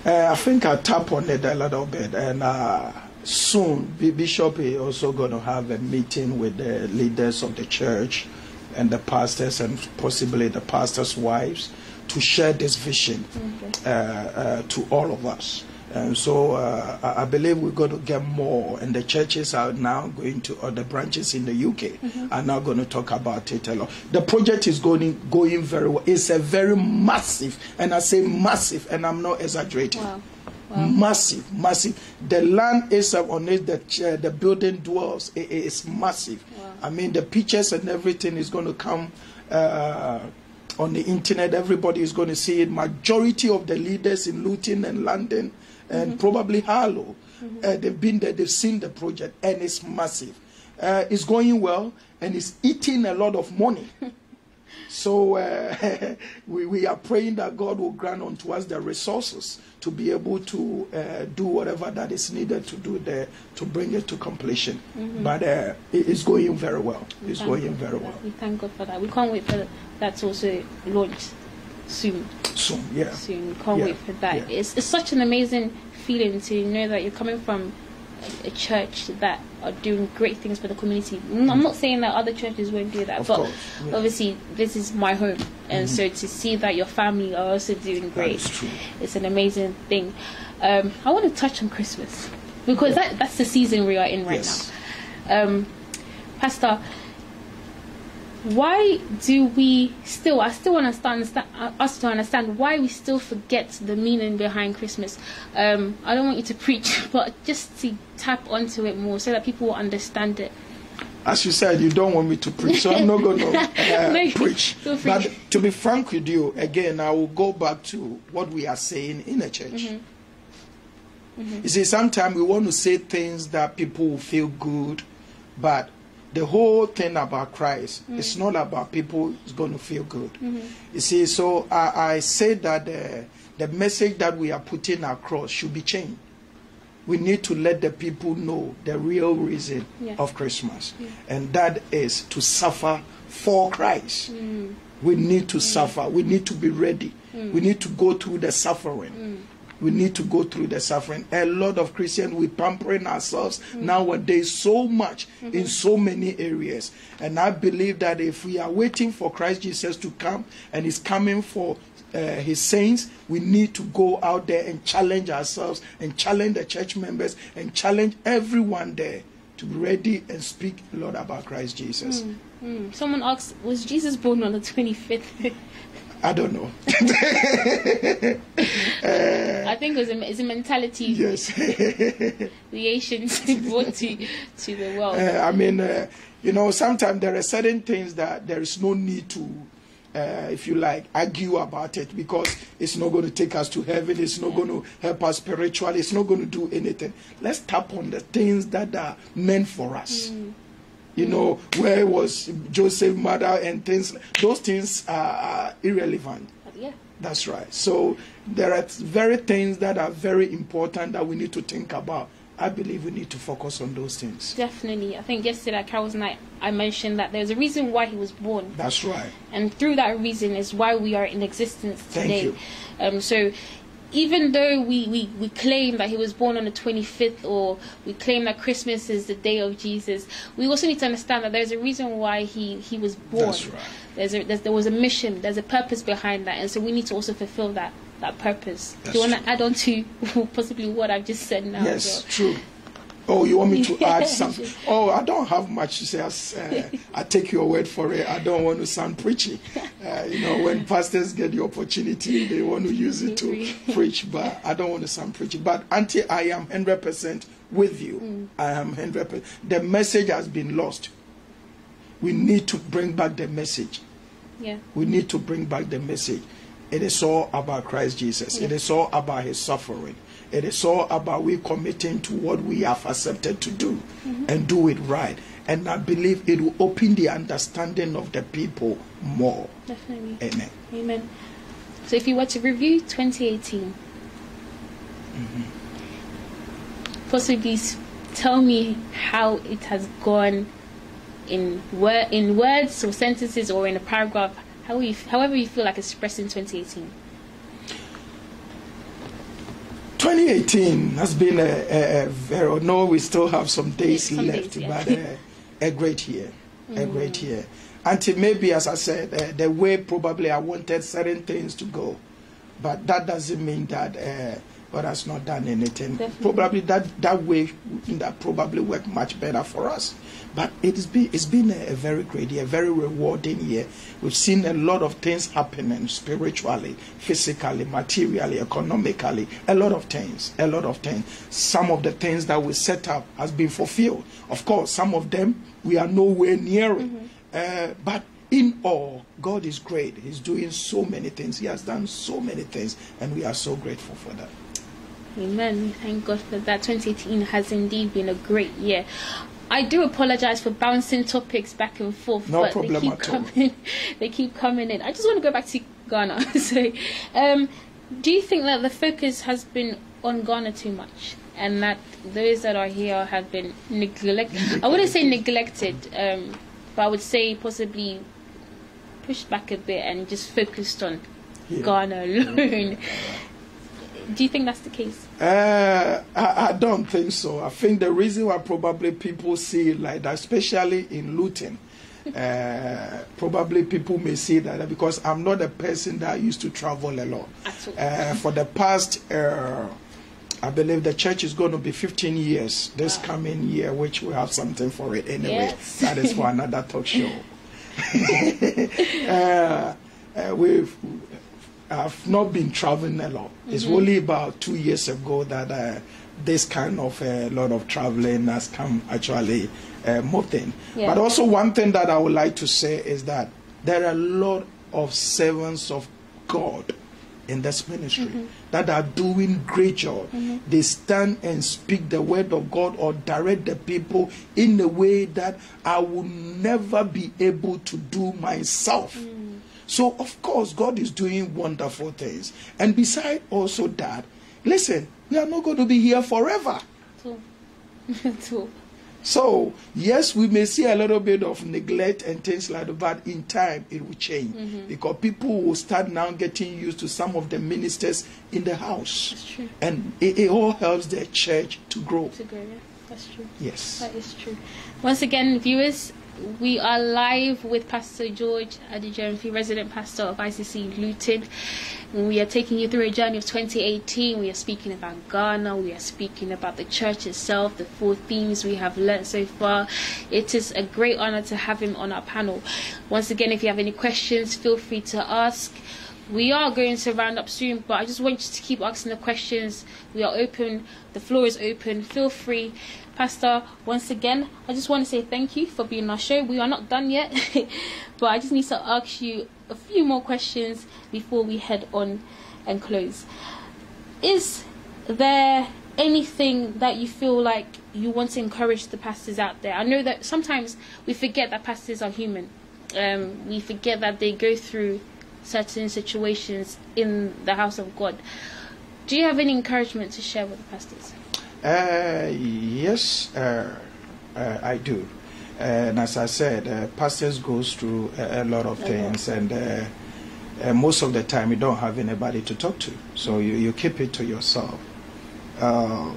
Uh, I think I tap on it a little bit, and uh, soon Bishop is also going to have a meeting with the leaders of the church and the pastors, and possibly the pastors' wives, to share this vision okay. uh, uh, to all of us. And so uh, I believe we're going to get more, and the churches are now going to, or the branches in the U K mm-hmm. are now going to talk about it a lot. The project is going going very well. It's a very massive, and I say massive, and I'm not exaggerating. Wow. Wow. Massive, massive. The land is on it, the, uh, the building dwells, it is massive. Wow. I mean, the pictures and everything is going to come uh, on the internet. Everybody is going to see it. Majority of the leaders in Luton and London, and mm-hmm. probably Harlow, mm-hmm. uh, they've been there, they've seen the project, and it's massive. Uh, it's going well, and it's eating a lot of money. So uh, we, we are praying that God will grant unto us the resources to be able to uh, do whatever that is needed to do there to bring it to completion. Mm-hmm. But uh, it, it's going very well. We it's going God very well. We thank God for that. We can't wait for that to also launch soon. Soon, yeah. Soon, can't yeah. wait for that. Yeah. It's, it's such an amazing feeling to know that you're coming from a, a church that are doing great things for the community. Mm-hmm. I'm not saying that other churches won't do that, of but course, yeah. obviously this is my home, and mm-hmm. so to see that your family are also doing great, it's an amazing thing. Um, I want to touch on Christmas because yeah. that that's the season we are in right yes. now, um, Pastor. Why do we still, I still want to understand, us to understand why we still forget the meaning behind Christmas. Um, I don't want you to preach, but just to tap onto it more so that people will understand it. As you said, you don't want me to preach, so I'm not going to uh, no, preach. But free. To be frank with you, again, I will go back to what we are saying in a church. Mm-hmm. Mm-hmm. You see, sometimes we want to say things that people will feel good, but the whole thing about Christ, mm-hmm. it's not about people it's going to feel good. Mm-hmm. You see, so I, I say that uh, the message that we are putting across should be changed. We need to let the people know the real reason yeah. of Christmas. Yeah. And that is to suffer for Christ. Mm-hmm. We need to mm-hmm. suffer. We need to be ready. Mm-hmm. We need to go through the suffering. Mm-hmm. We need to go through the suffering. A lot of Christians, we're pampering ourselves mm-hmm. nowadays so much mm-hmm. in so many areas. And I believe that if we are waiting for Christ Jesus to come, and he's coming for uh, his saints, we need to go out there and challenge ourselves, and challenge the church members, and challenge everyone there to be ready and speak a lot about Christ Jesus. Mm-hmm. Someone asked, was Jesus born on the twenty-fifth? I don't know. uh, I think it was a, it's a mentality. Yes. The Asians brought to, to the world. Uh, I mean, uh, you know, sometimes there are certain things that there is no need to, uh, if you like, argue about it, because it's not going to take us to heaven. It's not yeah. going to help us spiritually. It's not going to do anything. Let's tap on the things that are meant for us. Mm. You know, where was Joseph's mother and things? Those things are irrelevant. Yeah. That's right. So there are very things that are very important that we need to think about. I believe we need to focus on those things. Definitely. I think yesterday at Carol's night, I mentioned that there's a reason why he was born. That's right. And through that reason is why we are in existence today. Thank you. Um, so... Even though we, we, we claim that he was born on the twenty-fifth, or we claim that Christmas is the day of Jesus, we also need to understand that there's a reason why he, he was born. That's right. There's a, there's, there was a mission, there's a purpose behind that, and so we need to also fulfill that, that purpose. That's Do you want to add on to possibly what I've just said now? Yes, true. Oh, you want me to add something? Oh, I don't have much to say. Uh, I take your word for it. I don't want to sound preachy. Uh, you know, when pastors get the opportunity, they want to use it to preach, but I don't want to sound preachy. But Auntie, I am one hundred percent with you. Mm. I am one hundred percent. The message has been lost. We need to bring back the message. Yeah. We need to bring back the message. It is all about Christ Jesus. Yeah. It is all about his suffering. It is all about we committing to what we have accepted to do mm-hmm. and do it right. And I believe it will open the understanding of the people more. Definitely. Amen. Amen. So if you were to review twenty eighteen, mm-hmm. possibly tell me how it has gone in wor in words or sentences or in a paragraph, how you, however you feel like expressing twenty eighteen. twenty eighteen has been a, a, a very, no, we still have some days some left, days, yeah. but a, a great year, mm. a great year. Until maybe, as I said, uh, the way probably I wanted certain things to go, but that doesn't mean that uh, God has not done anything. Definitely. Probably that that way that probably worked much better for us. But it's been it's been a, a very great year, very rewarding year. We've seen a lot of things happening spiritually, physically, materially, economically. A lot of things, a lot of things. Some of the things that we set up has been fulfilled. Of course, some of them we are nowhere near it. Mm-hmm. Uh, but in all, God is great. He's doing so many things. He has done so many things, and we are so grateful for that. Amen. We thank God for that. twenty eighteen has indeed been a great year. I do apologize for bouncing topics back and forth. No but problem they keep at coming, all. They keep coming in. I just want to go back to Ghana. So, um, do you think that the focus has been on Ghana too much, and that those that are here have been neglected? I wouldn't say neglected. Um, But I would say possibly pushed back a bit and just focused on yeah. Ghana alone. Do you think that's the case? Uh, I, I don't think so. I think the reason why probably people see it like that, especially in Luton, uh, probably people may see that because I'm not a person that used to travel a lot. At all. Uh, for the past... Uh, I believe the church is going to be fifteen years this wow. coming year, which we have something for it anyway. Yes. That is for another talk show. uh, uh, we've I've not been traveling a lot. Mm-hmm. It's only about two years ago that uh, this kind of a uh, lot of traveling has come actually uh, moved in. Yeah. But also one thing that I would like to say is that there are a lot of servants of God in this ministry mm-hmm. that are doing great job. Mm-hmm. They stand and speak the word of God or direct the people in a way that I will never be able to do myself. Mm. So of course God is doing wonderful things. And beside also that, listen, we are not going to be here forever. True. True. So, yes, we may see a little bit of neglect and things like that, but in time it will change. Mm-hmm. Because people will start now getting used to some of the ministers in the house. That's true. And it, it all helps the church to grow. To grow, yeah. That's true. Yes. That is true. Once again, viewers, we are live with Pastor George Adu-Gyamfi, resident pastor of I C C Luton. We are taking you through a journey of twenty eighteen. We are speaking about Ghana. We are speaking about the church itself, the four themes we have learned so far. It is a great honor to have him on our panel. Once again, if you have any questions, feel free to ask. We are going to round up soon, but I just want you to keep asking the questions. We are open. The floor is open. Feel free. Pastor, once again, I just want to say thank you for being on our show. We are not done yet, but I just need to ask you a few more questions before we head on and close. Is there anything that you feel like you want to encourage the pastors out there? I know that sometimes we forget that pastors are human. Um, we forget that they go through certain situations in the house of God. Do you have any encouragement to share with the pastors? Uh, yes, uh, uh, I do. Uh, and as I said, uh, pastors goes through a, a lot of things, and uh, uh, most of the time you don't have anybody to talk to, so you, you keep it to yourself. Uh,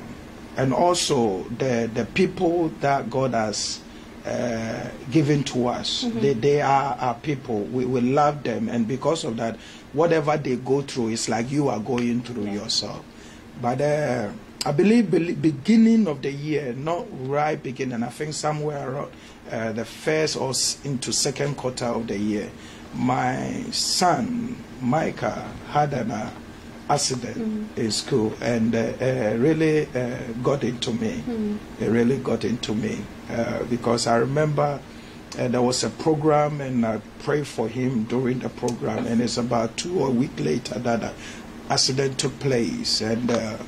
and also the, the people that God has uh, given to us, mm-hmm. they, they are our people. We, we love them, and because of that, whatever they go through, it's like you are going through yeah. yourself. But uh, I believe beginning of the year, not right beginning, I think somewhere around uh, the first or into second quarter of the year, my son, Micah, had an uh, accident mm-hmm. in school, and uh, uh, really uh, got into me. Mm-hmm. It really got into me uh, because I remember And there was a program, and I prayed for him during the program. And it's about two or a week later that an accident took place. And uh,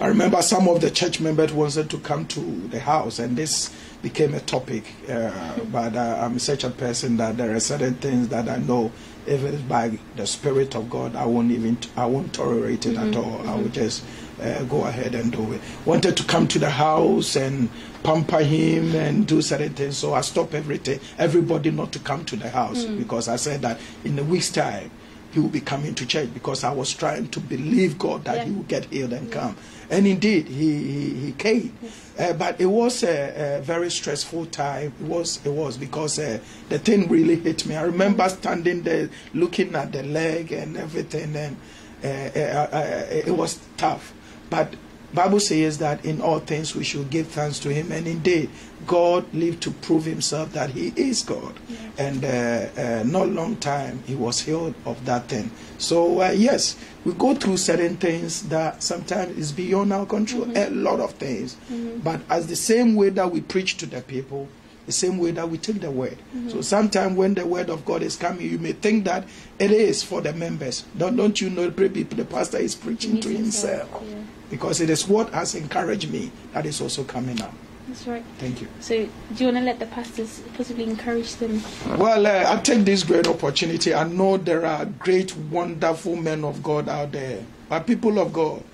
I remember some of the church members wanted to come to the house, and this became a topic. Uh, but uh, I'm such a person that there are certain things that I know, if it's by the Spirit of God, I won't even I won't tolerate it mm-hmm. at all. I will just uh, go ahead and do it. Wanted to come to the house and pamper him and do certain things, so I stopped everything, everybody not to come to the house mm. because I said that in a week's time he will be coming to church, because I was trying to believe God that yeah. he will get healed and yeah. come. And indeed, he he, he came. Yes. Uh, but it was a, a very stressful time. It was, it was because uh, the thing really hit me. I remember standing there looking at the leg and everything, and uh, uh, uh, it was tough. But Bible says that in all things we should give thanks to him, and indeed God lived to prove himself that he is God. Yes. And uh, uh, not long time he was healed of that thing. So uh, yes, we go through certain things that sometimes is beyond our control, mm-hmm. a lot of things. Mm-hmm. But as the same way that we preach to the people, the same way that we take the word. Mm-hmm. So sometimes when the word of God is coming, you may think that it is for the members. Don't, don't you know, the pastor is preaching to himself. himself. Yeah. Because it is what has encouraged me that is also coming up. That's right. Thank you. So do you want to let the pastors possibly encourage them? Well, uh, I take this great opportunity. I know there are great, wonderful men of God out there. But people of God,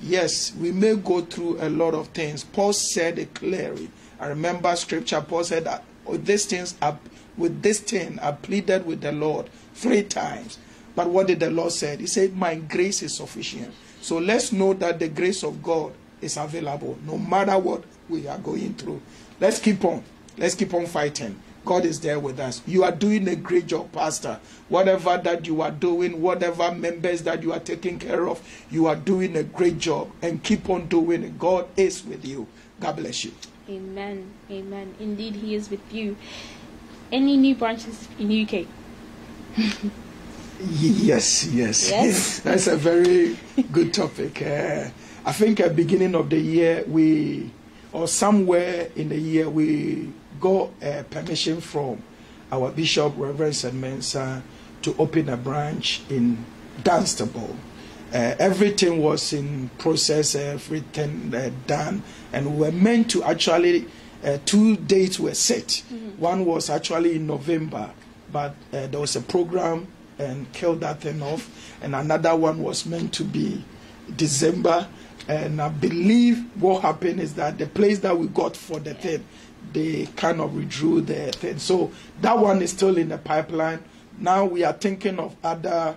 yes, we may go through a lot of things. Paul said it clearly. I remember scripture, Paul said that with these things, I, with this thing, I pleaded with the Lord three times. But what did the Lord say? He said, my grace is sufficient. So let's know that the grace of God is available no matter what we are going through. Let's keep on. Let's keep on fighting. God is there with us. You are doing a great job, Pastor. Whatever that you are doing, whatever members that you are taking care of, you are doing a great job, and keep on doing it. God is with you. God bless you. Amen. Amen. Indeed, he is with you. Any new branches in the U K? Yes, yes, yes. That's a very good topic. Uh, I think at the beginning of the year, we, or somewhere in the year, we got uh, permission from our Bishop, Reverend Seth Mensah, to open a branch in Dunstable. Uh, everything was in process, everything uh, done, and we were meant to actually, uh, two dates were set. Mm-hmm. One was actually in November, but uh, there was a program and killed that thing off, and another one was meant to be December. And I believe what happened is that the place that we got for the thing, they kind of withdrew the thing, so that one is still in the pipeline. Now we are thinking of other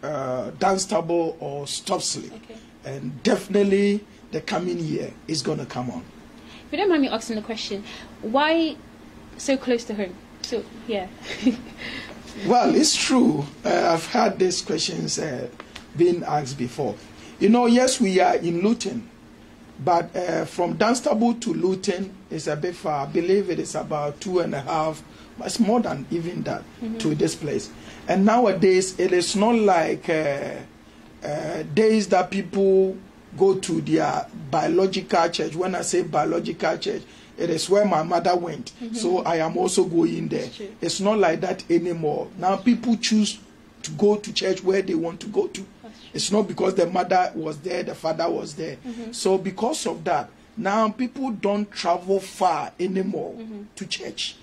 uh, Dunstable or Stopsley, okay. And definitely the coming year is going to come on. If you don't mind me asking the question, why so close to home? So yeah. Well, it's true. Uh, I've had these questions uh, being asked before. You know, yes, we are in Luton, but uh, from Dunstable to Luton is a bit far. I believe it is about two and a half, it's more than even that, mm-hmm. to this place. And nowadays, it is not like uh, uh, days that people go to their biological church. When I say biological church, it is where my mother went, mm-hmm. so I am also going there. It's not like that anymore. Now people choose to go to church where they want to go to. It's not because the mother was there, the father was there. Mm-hmm. So because of that, now people don't travel far anymore mm-hmm. to church.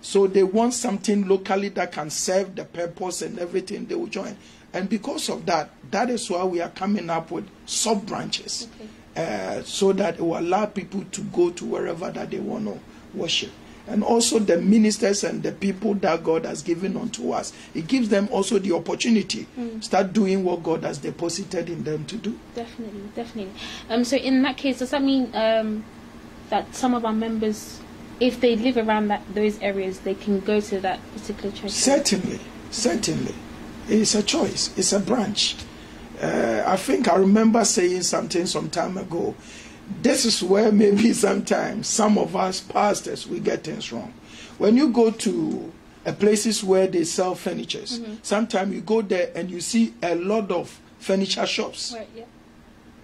So they want something locally that can serve the purpose and everything, they will join. And because of that, that is why we are coming up with sub-branches. Okay. Uh, so that it will allow people to go to wherever that they want to worship. And also the ministers and the people that God has given unto us, it gives them also the opportunity mm. start doing what God has deposited in them to do. Definitely, definitely. Um, so in that case, does that mean um, that some of our members, if they live around that, those areas, they can go to that particular church? Certainly, certainly. It's a choice. It's a branch. Uh, I think I remember saying something some time ago. This is where maybe sometimes some of us pastors, we get things wrong. When you go to uh, places where they sell furniture, mm-hmm. sometimes you go there and you see a lot of furniture shops. Right, yeah.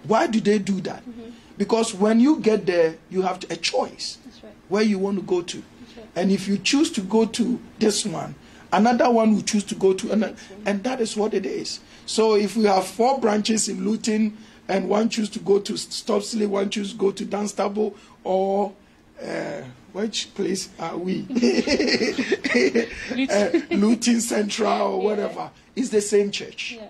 Why do they do that? Mm-hmm. Because when you get there, you have a choice. That's right. Where you want to go to. That's right. And if you choose to go to this one, another one will choose to go to another. And that is what it is. So if we have four branches in Luton, and one choose to go to Stopsley, one choose to go to Dunstable, or uh, which place are we? uh, Luton Central or whatever. Yeah. It's the same church. Yeah.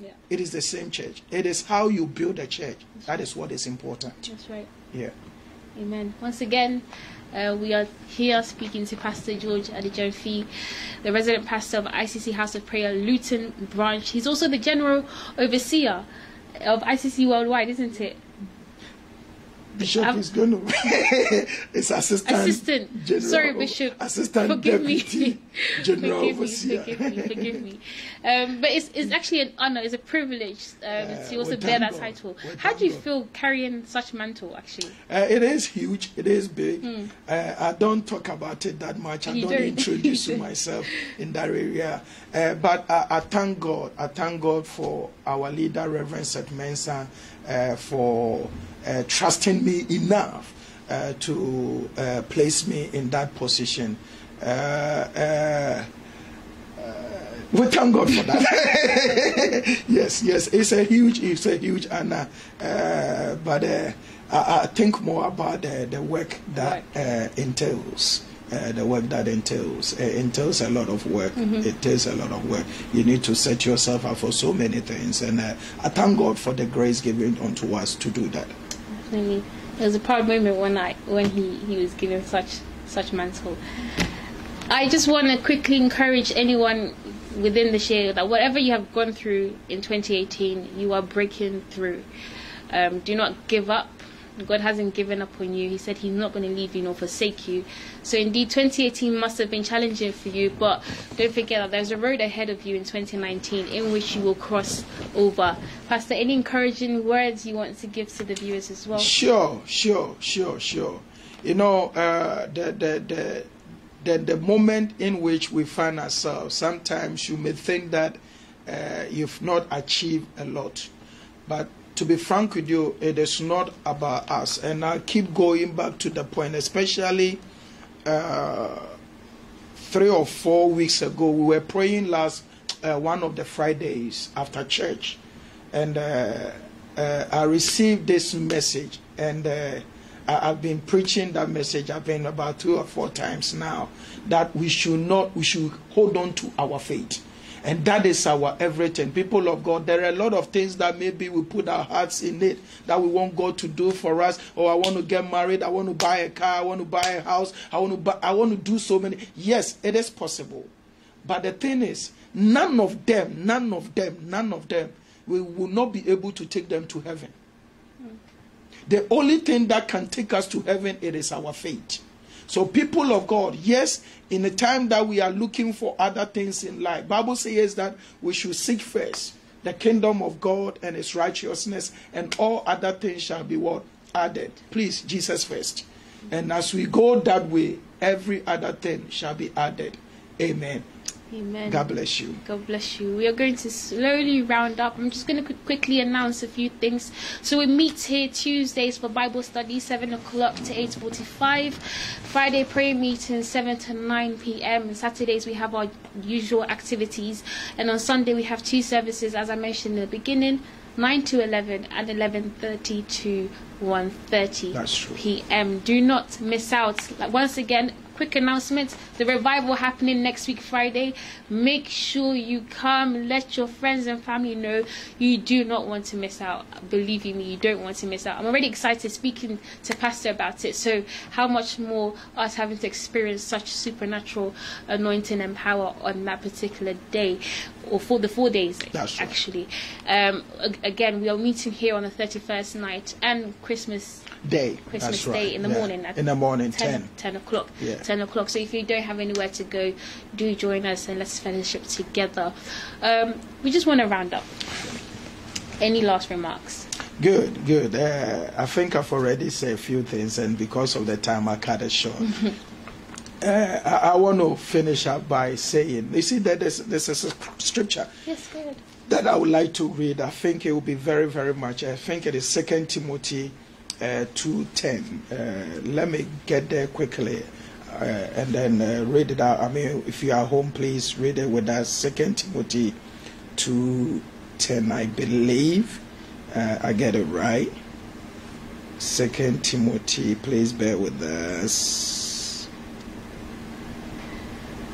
Yeah. It is the same church. It is how you build a church. That's that right. is what is important. That's right. Yeah. Amen. Once again, uh, we are here speaking to Pastor George Adu-Gyamfi, the resident pastor of I C C House of Prayer, Luton branch. He's also the general overseer of I C C worldwide, isn't it? Bishop um, is going to. It's assistant. Assistant. General, Sorry, Bishop. Assistant. Forgive deputy me. General forgive overseer. Me, forgive me. Forgive me. Um, but it's it's actually an honor. It's a privilege um, uh, to also bear that God. title. We're How do you God. feel carrying such mantle? Actually, uh, it is huge. It is big. Mm. Uh, I don't talk about it that much. I don't, don't introduce myself in that area. Uh, but I, I thank God. I thank God for our leader, Reverend Seth Mensah, uh, for. Uh, trusting me enough uh, to uh, place me in that position. Uh, uh, uh, we thank God for that. yes, yes, it's a huge, it's a huge honor. Uh, but uh, I, I think more about uh, the work that uh, entails. Uh, the work that entails uh, entails a lot of work. Mm-hmm. It takes a lot of work. You need to set yourself up for so many things, and uh, I thank God for the grace given unto us to do that. Definitely, it was a proud moment when I when he he was given such such mantle. I just want to quickly encourage anyone within the share that whatever you have gone through in twenty eighteen, you are breaking through. Um, do not give up. God hasn't given up on you. He said he's not going to leave you nor forsake you. So indeed, twenty eighteen must have been challenging for you, but don't forget that there's a road ahead of you in twenty nineteen in which you will cross over. Pastor, any encouraging words you want to give to the viewers as well? Sure, sure, sure, sure. You know, uh, the, the, the, the, the moment in which we find ourselves, sometimes you may think that uh, you've not achieved a lot, but to be frank with you, it is not about us. And I'll keep going back to the point, especially uh, three or four weeks ago, we were praying last uh, one of the Fridays after church. And uh, uh, I received this message, and uh, I've been preaching that message. I've been about two or four times now, that we should not, we should hold on to our faith. And that is our everything. People of God, there are a lot of things that maybe we put our hearts in it that we want God to do for us. Oh, I want to get married. I want to buy a car. I want to buy a house. I want to buy, I want to do so many. Yes, it is possible. But the thing is, none of them, none of them, none of them, we will not be able to take them to heaven. Okay. The only thing that can take us to heaven, it is our faith. So people of God, yes, in the time that we are looking for other things in life, Bible says that we should seek first the kingdom of God and his righteousness, and all other things shall be what? Added. Please, Jesus first. And as we go that way, every other thing shall be added. Amen. Amen. God bless you. God bless you. We are going to slowly round up. I'm just going to quickly announce a few things. So we meet here Tuesdays for Bible study, seven o'clock to eight forty-five. Friday prayer meeting, seven to nine p m Saturdays we have our usual activities. And on Sunday we have two services, as I mentioned in the beginning, nine to eleven and eleven thirty to one thirty p m Do not miss out. Like, once again, quick announcement, the revival happening next week Friday. Make sure you come. Let your friends and family know. You do not want to miss out. Believe me, you don't want to miss out. I'm already excited speaking to Pastor about it, so how much more us having to experience such supernatural anointing and power on that particular day, or for the four days. That's actually right. Um, again, we are meeting here on the thirty-first night and Christmas Day, Christmas right. Day in the yeah. morning. At in the morning, ten, ten o'clock. Yeah. Ten o'clock. So if you don't have anywhere to go, do join us and let's fellowship together. Um, we just want to round up. Any last remarks? Good, good. Uh, I think I've already said a few things, and because of the time, I cut it short. uh, I, I want to finish up by saying, you see, that there's, there's a scripture. Yes, go ahead. That I would like to read. I think it will be very, very much. I think it is Second Timothy. Uh, two ten. Uh, let me get there quickly. uh, and then uh, read it out. I mean, if you are home, please read it with us. Second Timothy two ten, I believe. Uh, I get it right. Second Timothy, please bear with us.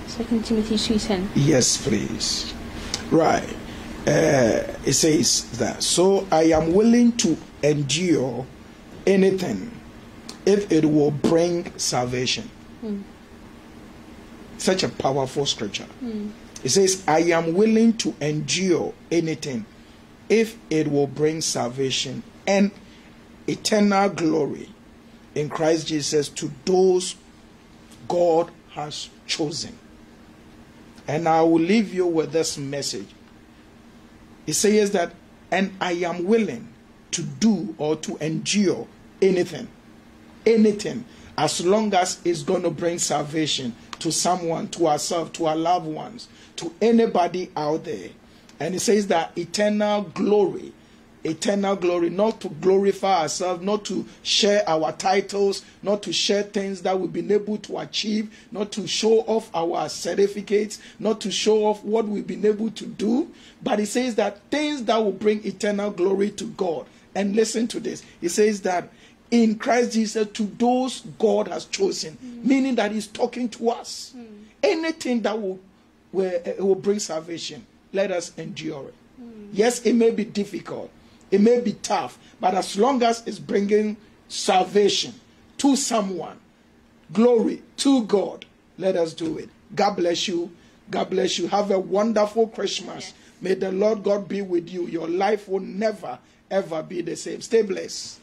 Second Timothy two ten. Yes, please. Right. Uh, it says that, so I am willing to endure anything if it will bring salvation. Mm. Such a powerful scripture. Mm. It says, I am willing to endure anything if it will bring salvation and eternal glory in Christ Jesus to those God has chosen. And I will leave you with this message. It says that, and I am willing to do or to endure anything, anything, as long as it's going to bring salvation to someone, to ourselves, to our loved ones, to anybody out there. And it says that eternal glory, eternal glory, not to glorify ourselves, not to share our titles, not to share things that we've been able to achieve, not to show off our certificates, not to show off what we've been able to do, but it says that things that will bring eternal glory to God. And listen to this. It says that in Christ Jesus to those God has chosen, mm. meaning that he's talking to us. Mm. Anything that will, will, will bring salvation, let us endure it. Mm. Yes, it may be difficult. It may be tough, but as long as it's bringing salvation to someone, glory to God, let us do it. God bless you. God bless you. Have a wonderful Christmas. Yes. May the Lord God be with you. Your life will never, ever be the same. Stay blessed.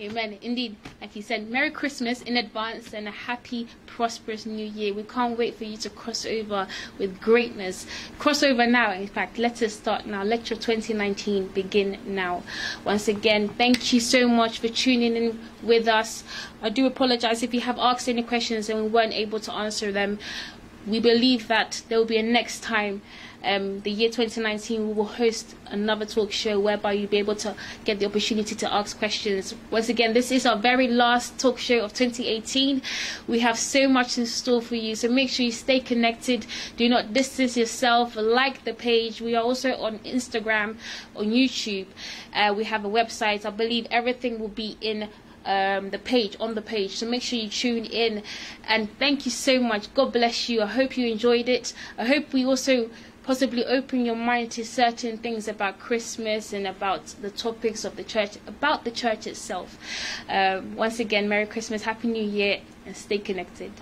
Amen. Indeed, like he said, Merry Christmas in advance and a happy, prosperous new year. We can't wait for you to cross over with greatness. Cross over now. In fact, let us start now. Lecture twenty nineteen, begin now. Once again, thank you so much for tuning in with us. I do apologize if you have asked any questions and we weren't able to answer them. We believe that there will be a next time. Um, the year twenty nineteen, we will host another talk show whereby you'll be able to get the opportunity to ask questions. Once again, this is our very last talk show of twenty eighteen. We have so much in store for you, so make sure you stay connected. Do not distance yourself. Like the page. We are also on Instagram, on YouTube. Uh, we have a website. I believe everything will be in Um, the page on the page, so make sure you tune in. And thank you so much. God bless you. I hope you enjoyed it. I hope we also possibly open your mind to certain things about Christmas and about the topics of the church, about the church itself. Um, once again, Merry Christmas, Happy New Year, and stay connected.